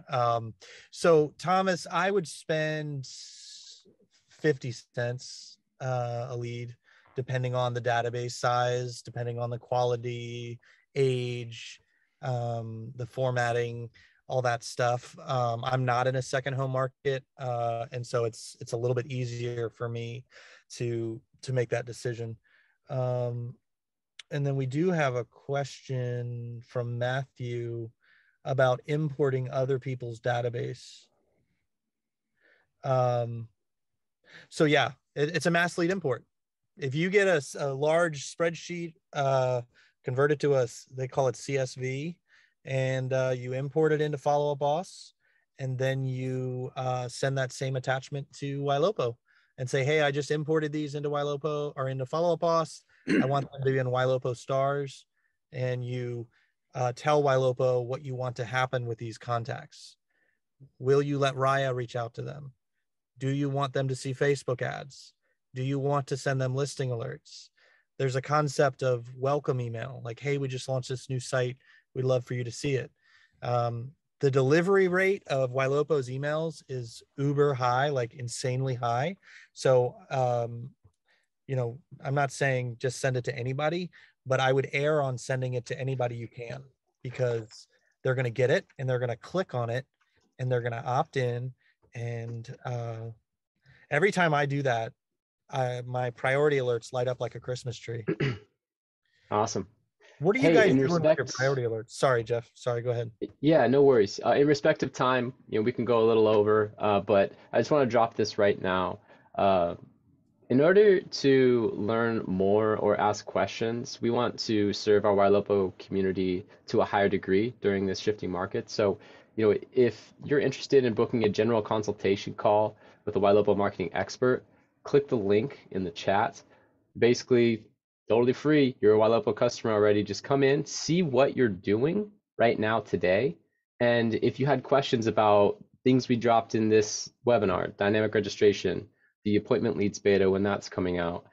So Thomas, I would spend 50 cents a lead, depending on the database size, depending on the quality, age, the formatting, all that stuff. I'm not in a second home market. And so it's a little bit easier for me to make that decision. And then we do have a question from Matthew about importing other people's database. So yeah, it's a mass lead import. If you get a large spreadsheet, convert it to they call it CSV, and you import it into Follow-Up Boss, and then you send that same attachment to Ylopo and say, hey, I just imported these into Ylopo or into Follow-Up Boss. I want them to be in Ylopo stars, and you tell Ylopo what you want to happen with these contacts. Will you let Raya reach out to them? Do you want them to see Facebook ads? Do you want to send them listing alerts? There's a concept of welcome email, like, hey, we just launched this new site. We'd love for you to see it. The delivery rate of Ylopo's emails is uber high, like insanely high. So, you know, I'm not saying just send it to anybody, but I would err on sending it to anybody you can, because they're going to get it and they're going to click on it and they're going to opt in. And every time I do that, my priority alerts light up like a Christmas tree. Awesome. What are you guys doing with your priority alerts? Sorry, Jeff. Sorry, go ahead. Yeah, no worries. In respect of time, you know, we can go a little over, but I just want to drop this right now. In order to learn more or ask questions, we want to serve our Ylopo community to a higher degree during this shifting market. So, you know, if you're interested in booking a general consultation call with a Ylopo marketing expert, click the link in the chat. Basically, totally free. You're a Ylopo customer already. Just come in, see what you're doing right now today. And if you had questions about things we dropped in this webinar, dynamic registration, the appointment leads beta when that's coming out,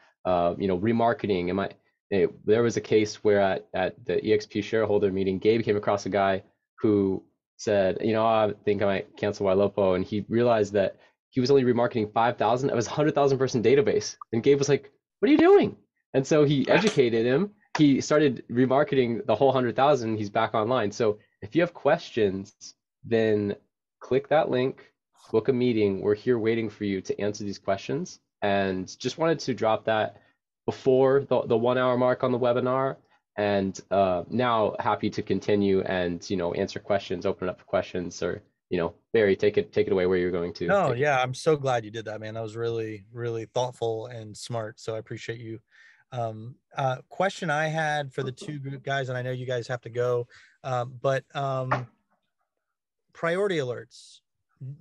you know, remarketing. There was a case where at the EXP shareholder meeting, Gabe came across a guy who said, you know, I think I might cancel Ylopo, and he realized that he was only remarketing 5,000 of his 100,000 person database. And Gabe was like, "What are you doing?" And so he educated him. He started remarketing the whole 100,000. He's back online. So if you have questions, then click that link, book a meeting. We're here waiting for you to answer these questions. And just wanted to drop that before the 1 hour mark on the webinar. And now happy to continue and, you know, answer questions, open it up for questions, or, you know, Barry, take it away where you're going to. No, yeah, I'm so glad you did that, man. That was really, really thoughtful and smart. So I appreciate you. Question I had for the two group guys, and I know you guys have to go, but priority alerts.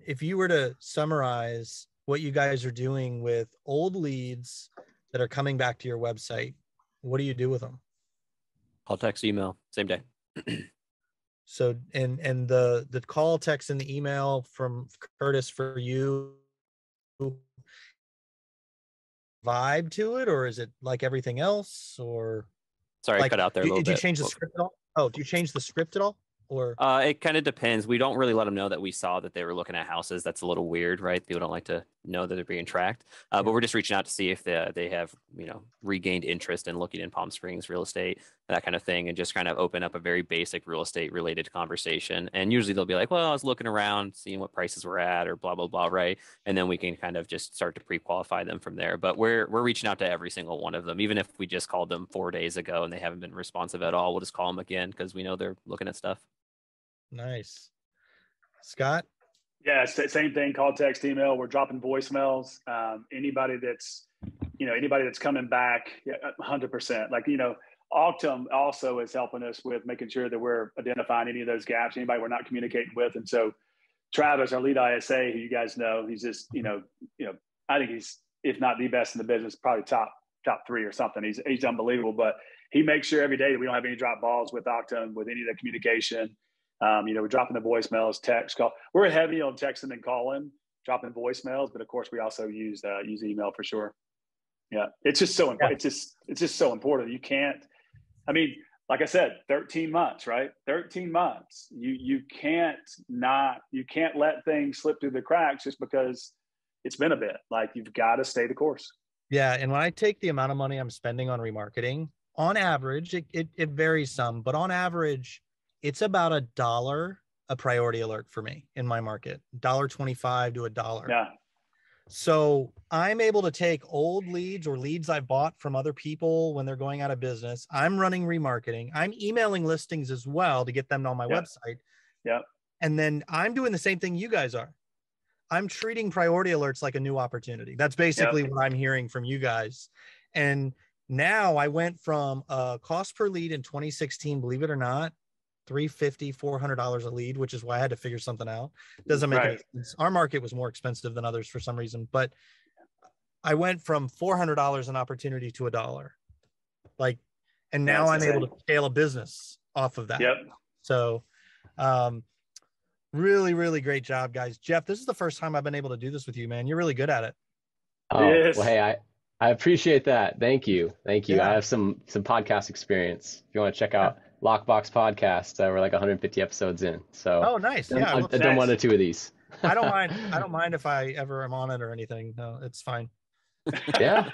If you were to summarize what you guys are doing with old leads that are coming back to your website, what do you do with them? Call, text, email, same day. So, and the call, text, and the email from Curtis for you, vibe to it, or is it like everything else? Or sorry, like, I cut out there a little bit. Did you change the script at all? Oh, do you change the script at all? Or it kind of depends. We don't really let them know that we saw that they were looking at houses. That's a little weird, right? People don't like to know that they're being tracked. Yeah. But we're just reaching out to see if they have, you know, regained interest in looking in Palm Springs real estate, that kind of thing, and just kind of open up a very basic real estate related conversation. And usually they'll be like, well, I was looking around, seeing what prices were at, or blah blah blah, right? And then we can kind of just start to pre-qualify them from there. But we're reaching out to every single one of them, even if we just called them 4 days ago and they haven't been responsive at all. We'll just call them again because we know they're looking at stuff. Nice. Scott? Yeah, same thing. Call, text, email. We're dropping voicemails. Anybody that's coming back, 100%. Like, you know, Octum also is helping us with making sure that we're identifying any of those gaps, anybody we're not communicating with. And so Travis, our lead ISA, who you guys know, he's just, you know, I think he's, if not the best in the business, probably top three or something. He's unbelievable, but he makes sure every day that we don't have any drop balls with Octum, with any of the communication. You know, we're dropping the voicemails, text, call. We're heavy on texting and calling, dropping voicemails, but of course we also use email for sure. Yeah, it's just so important. Yeah. It's just so important. You can't. I mean, like I said, 13 months, right? 13 months. You can't let things slip through the cracks just because it's been a bit. Like, you've got to stay the course. Yeah, and when I take the amount of money I'm spending on remarketing, on average, it varies some, but on average, it's about $1 a priority alert for me in my market, $1.25 to $1. Yeah. So I'm able to take old leads or leads I bought from other people when they're going out of business. I'm running remarketing. I'm emailing listings as well to get them on my website. Yeah. And then I'm doing the same thing you guys are. I'm treating priority alerts like a new opportunity. That's basically what I'm hearing from you guys. And now I went from a cost per lead in 2016, believe it or not, $350, $400 a lead, which is why I had to figure something out. Doesn't make any sense. Our market was more expensive than others for some reason, but I went from $400 an opportunity to $1. Like, and now I'm able to scale a business off of that. Yep. So really, really great job, guys. Jeff, this is the first time I've been able to do this with you, man. You're really good at it. Oh, yes. Well, hey, I appreciate that. Thank you. Yeah. I have some podcast experience. If you want to check out Lockbox podcast, we're like 150 episodes in. So nice. Yeah, I've done one or two of these. I don't mind. I don't mind if I ever am on it or anything. No, it's fine. Yeah.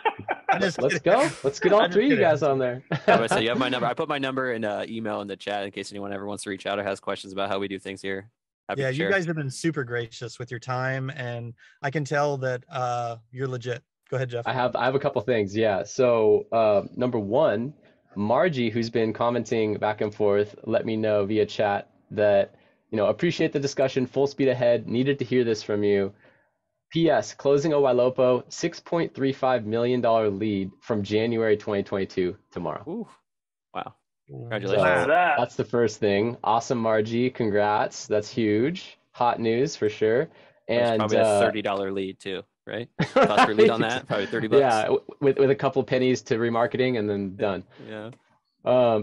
Let's go. Let's get all three of you guys on there. So you have my number. I put my number and email in the chat in case anyone ever wants to reach out or has questions about how we do things here. Happy to share. You guys have been super gracious with your time, and I can tell that you're legit. Go ahead, Jeff. I have a couple things. Yeah. So number one, Margie, who's been commenting back and forth, let me know via chat that, you know, appreciate the discussion, full speed ahead, needed to hear this from you. P.S. Closing a Ylopo $6.35 million lead from January 2022 tomorrow. Ooh, wow. Congratulations. So that's the first thing. Awesome, Margie. Congrats. That's huge. Hot news for sure. And probably a $30 lead too, right? Cost per lead on that, probably $30. Yeah, with a couple pennies to remarketing and then done. Yeah.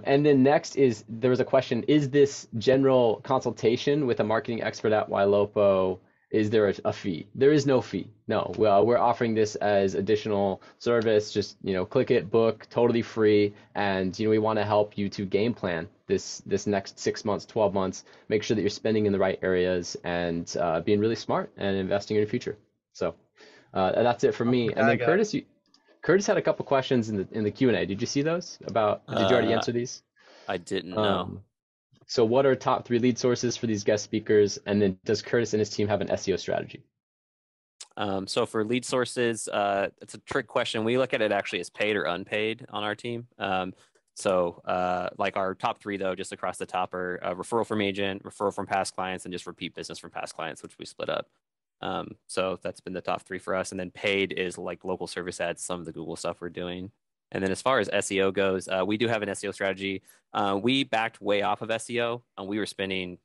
And then next is, there was a question, is this general consultation with a marketing expert at Ylopo, is there a fee? There is no fee. No, well, we're offering this as additional service. Just, you know, click it, book, totally free. And, you know, we want to help you to game plan this next 6 months, 12 months, make sure that you're spending in the right areas and being really smart and investing in your future. So that's it for me. And then Curtis, Curtis had a couple questions in the Q&A. Did you see those? Did you already answer these? I didn't know. So what are top 3 lead sources for these guest speakers? And then does Curtis and his team have an SEO strategy? So for lead sources, it's a trick question. We look at it actually as paid or unpaid on our team. So like our top three though, just across the top are referral from agent, referral from past clients, and just repeat business from past clients, which we split up. So that's been the top three for us. And then paid is like local service ads, some of the Google stuff we're doing. And then as far as SEO goes, we do have an SEO strategy. We backed way off of SEO, and we were spending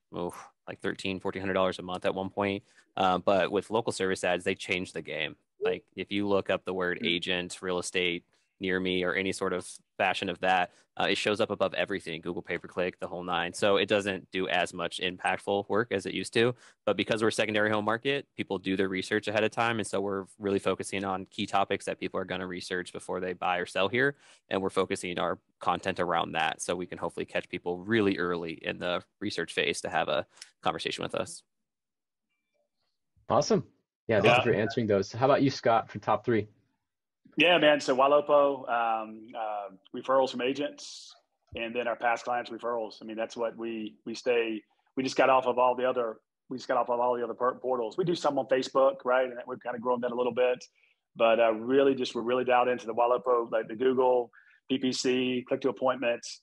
like $1,300, $1,400 a month at one point. But with local service ads, they changed the game. Like if you look up the word agent, real estate, near me, or any sort of fashion of that, it shows up above everything, Google pay-per-click, the whole nine. So it doesn't do as much impactful work as it used to. But because we're a secondary home market, people do their research ahead of time. And so we're really focusing on key topics that people are going to research before they buy or sell here. And we're focusing our content around that. So we can hopefully catch people really early in the research phase to have a conversation with us. Awesome. Yeah, thank you for answering those. How about you, Scott, for top three? Yeah, man. So Ylopo, referrals from agents, and then our past clients referrals. I mean, that's what we stay. We just got off of all the other portals. We do some on Facebook, right? And we've kind of grown that a little bit, but we're really dialed into the Ylopo, like the Google, PPC, click to appointments.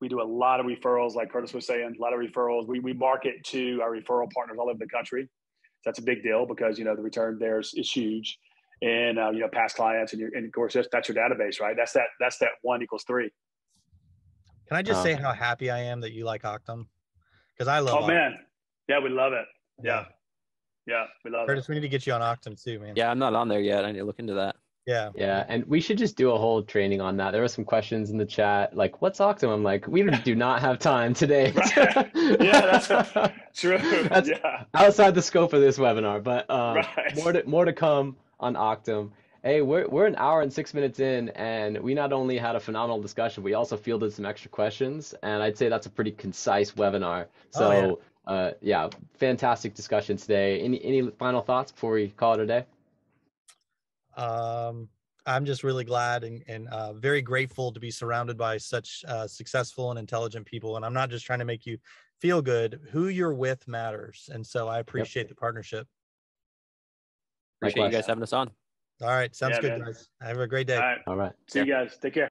We do a lot of referrals, like Curtis was saying, a lot of referrals. We market to our referral partners all over the country. So that's a big deal because the return there is huge. And past clients, and of course that's your database, right? That's that 1 equals 3. Can I just say how happy I am that you like Octum? Because I love Octum. Man, yeah, we love it. Yeah, we love Curtis, it. Curtis, we need to get you on Octum too, man. Yeah, I'm not on there yet. I need to look into that. Yeah, and we should just do a whole training on that. There were some questions in the chat, like, what's Octum? I'm like, we do not have time today. Right. Yeah, that's true. That's outside the scope of this webinar, but more to come on Octum. Hey, we're an hour and 6 minutes in, and we not only had a phenomenal discussion, we also fielded some extra questions, and I'd say that's a pretty concise webinar. So fantastic discussion today. Any final thoughts before we call it a day? I'm just really glad and very grateful to be surrounded by such successful and intelligent people. And I'm not just trying to make you feel good. Who you're with matters. And so I appreciate the partnership. Appreciate you guys having us on. All right. Sounds good, guys. Have a great day. All right. See you guys. Take care.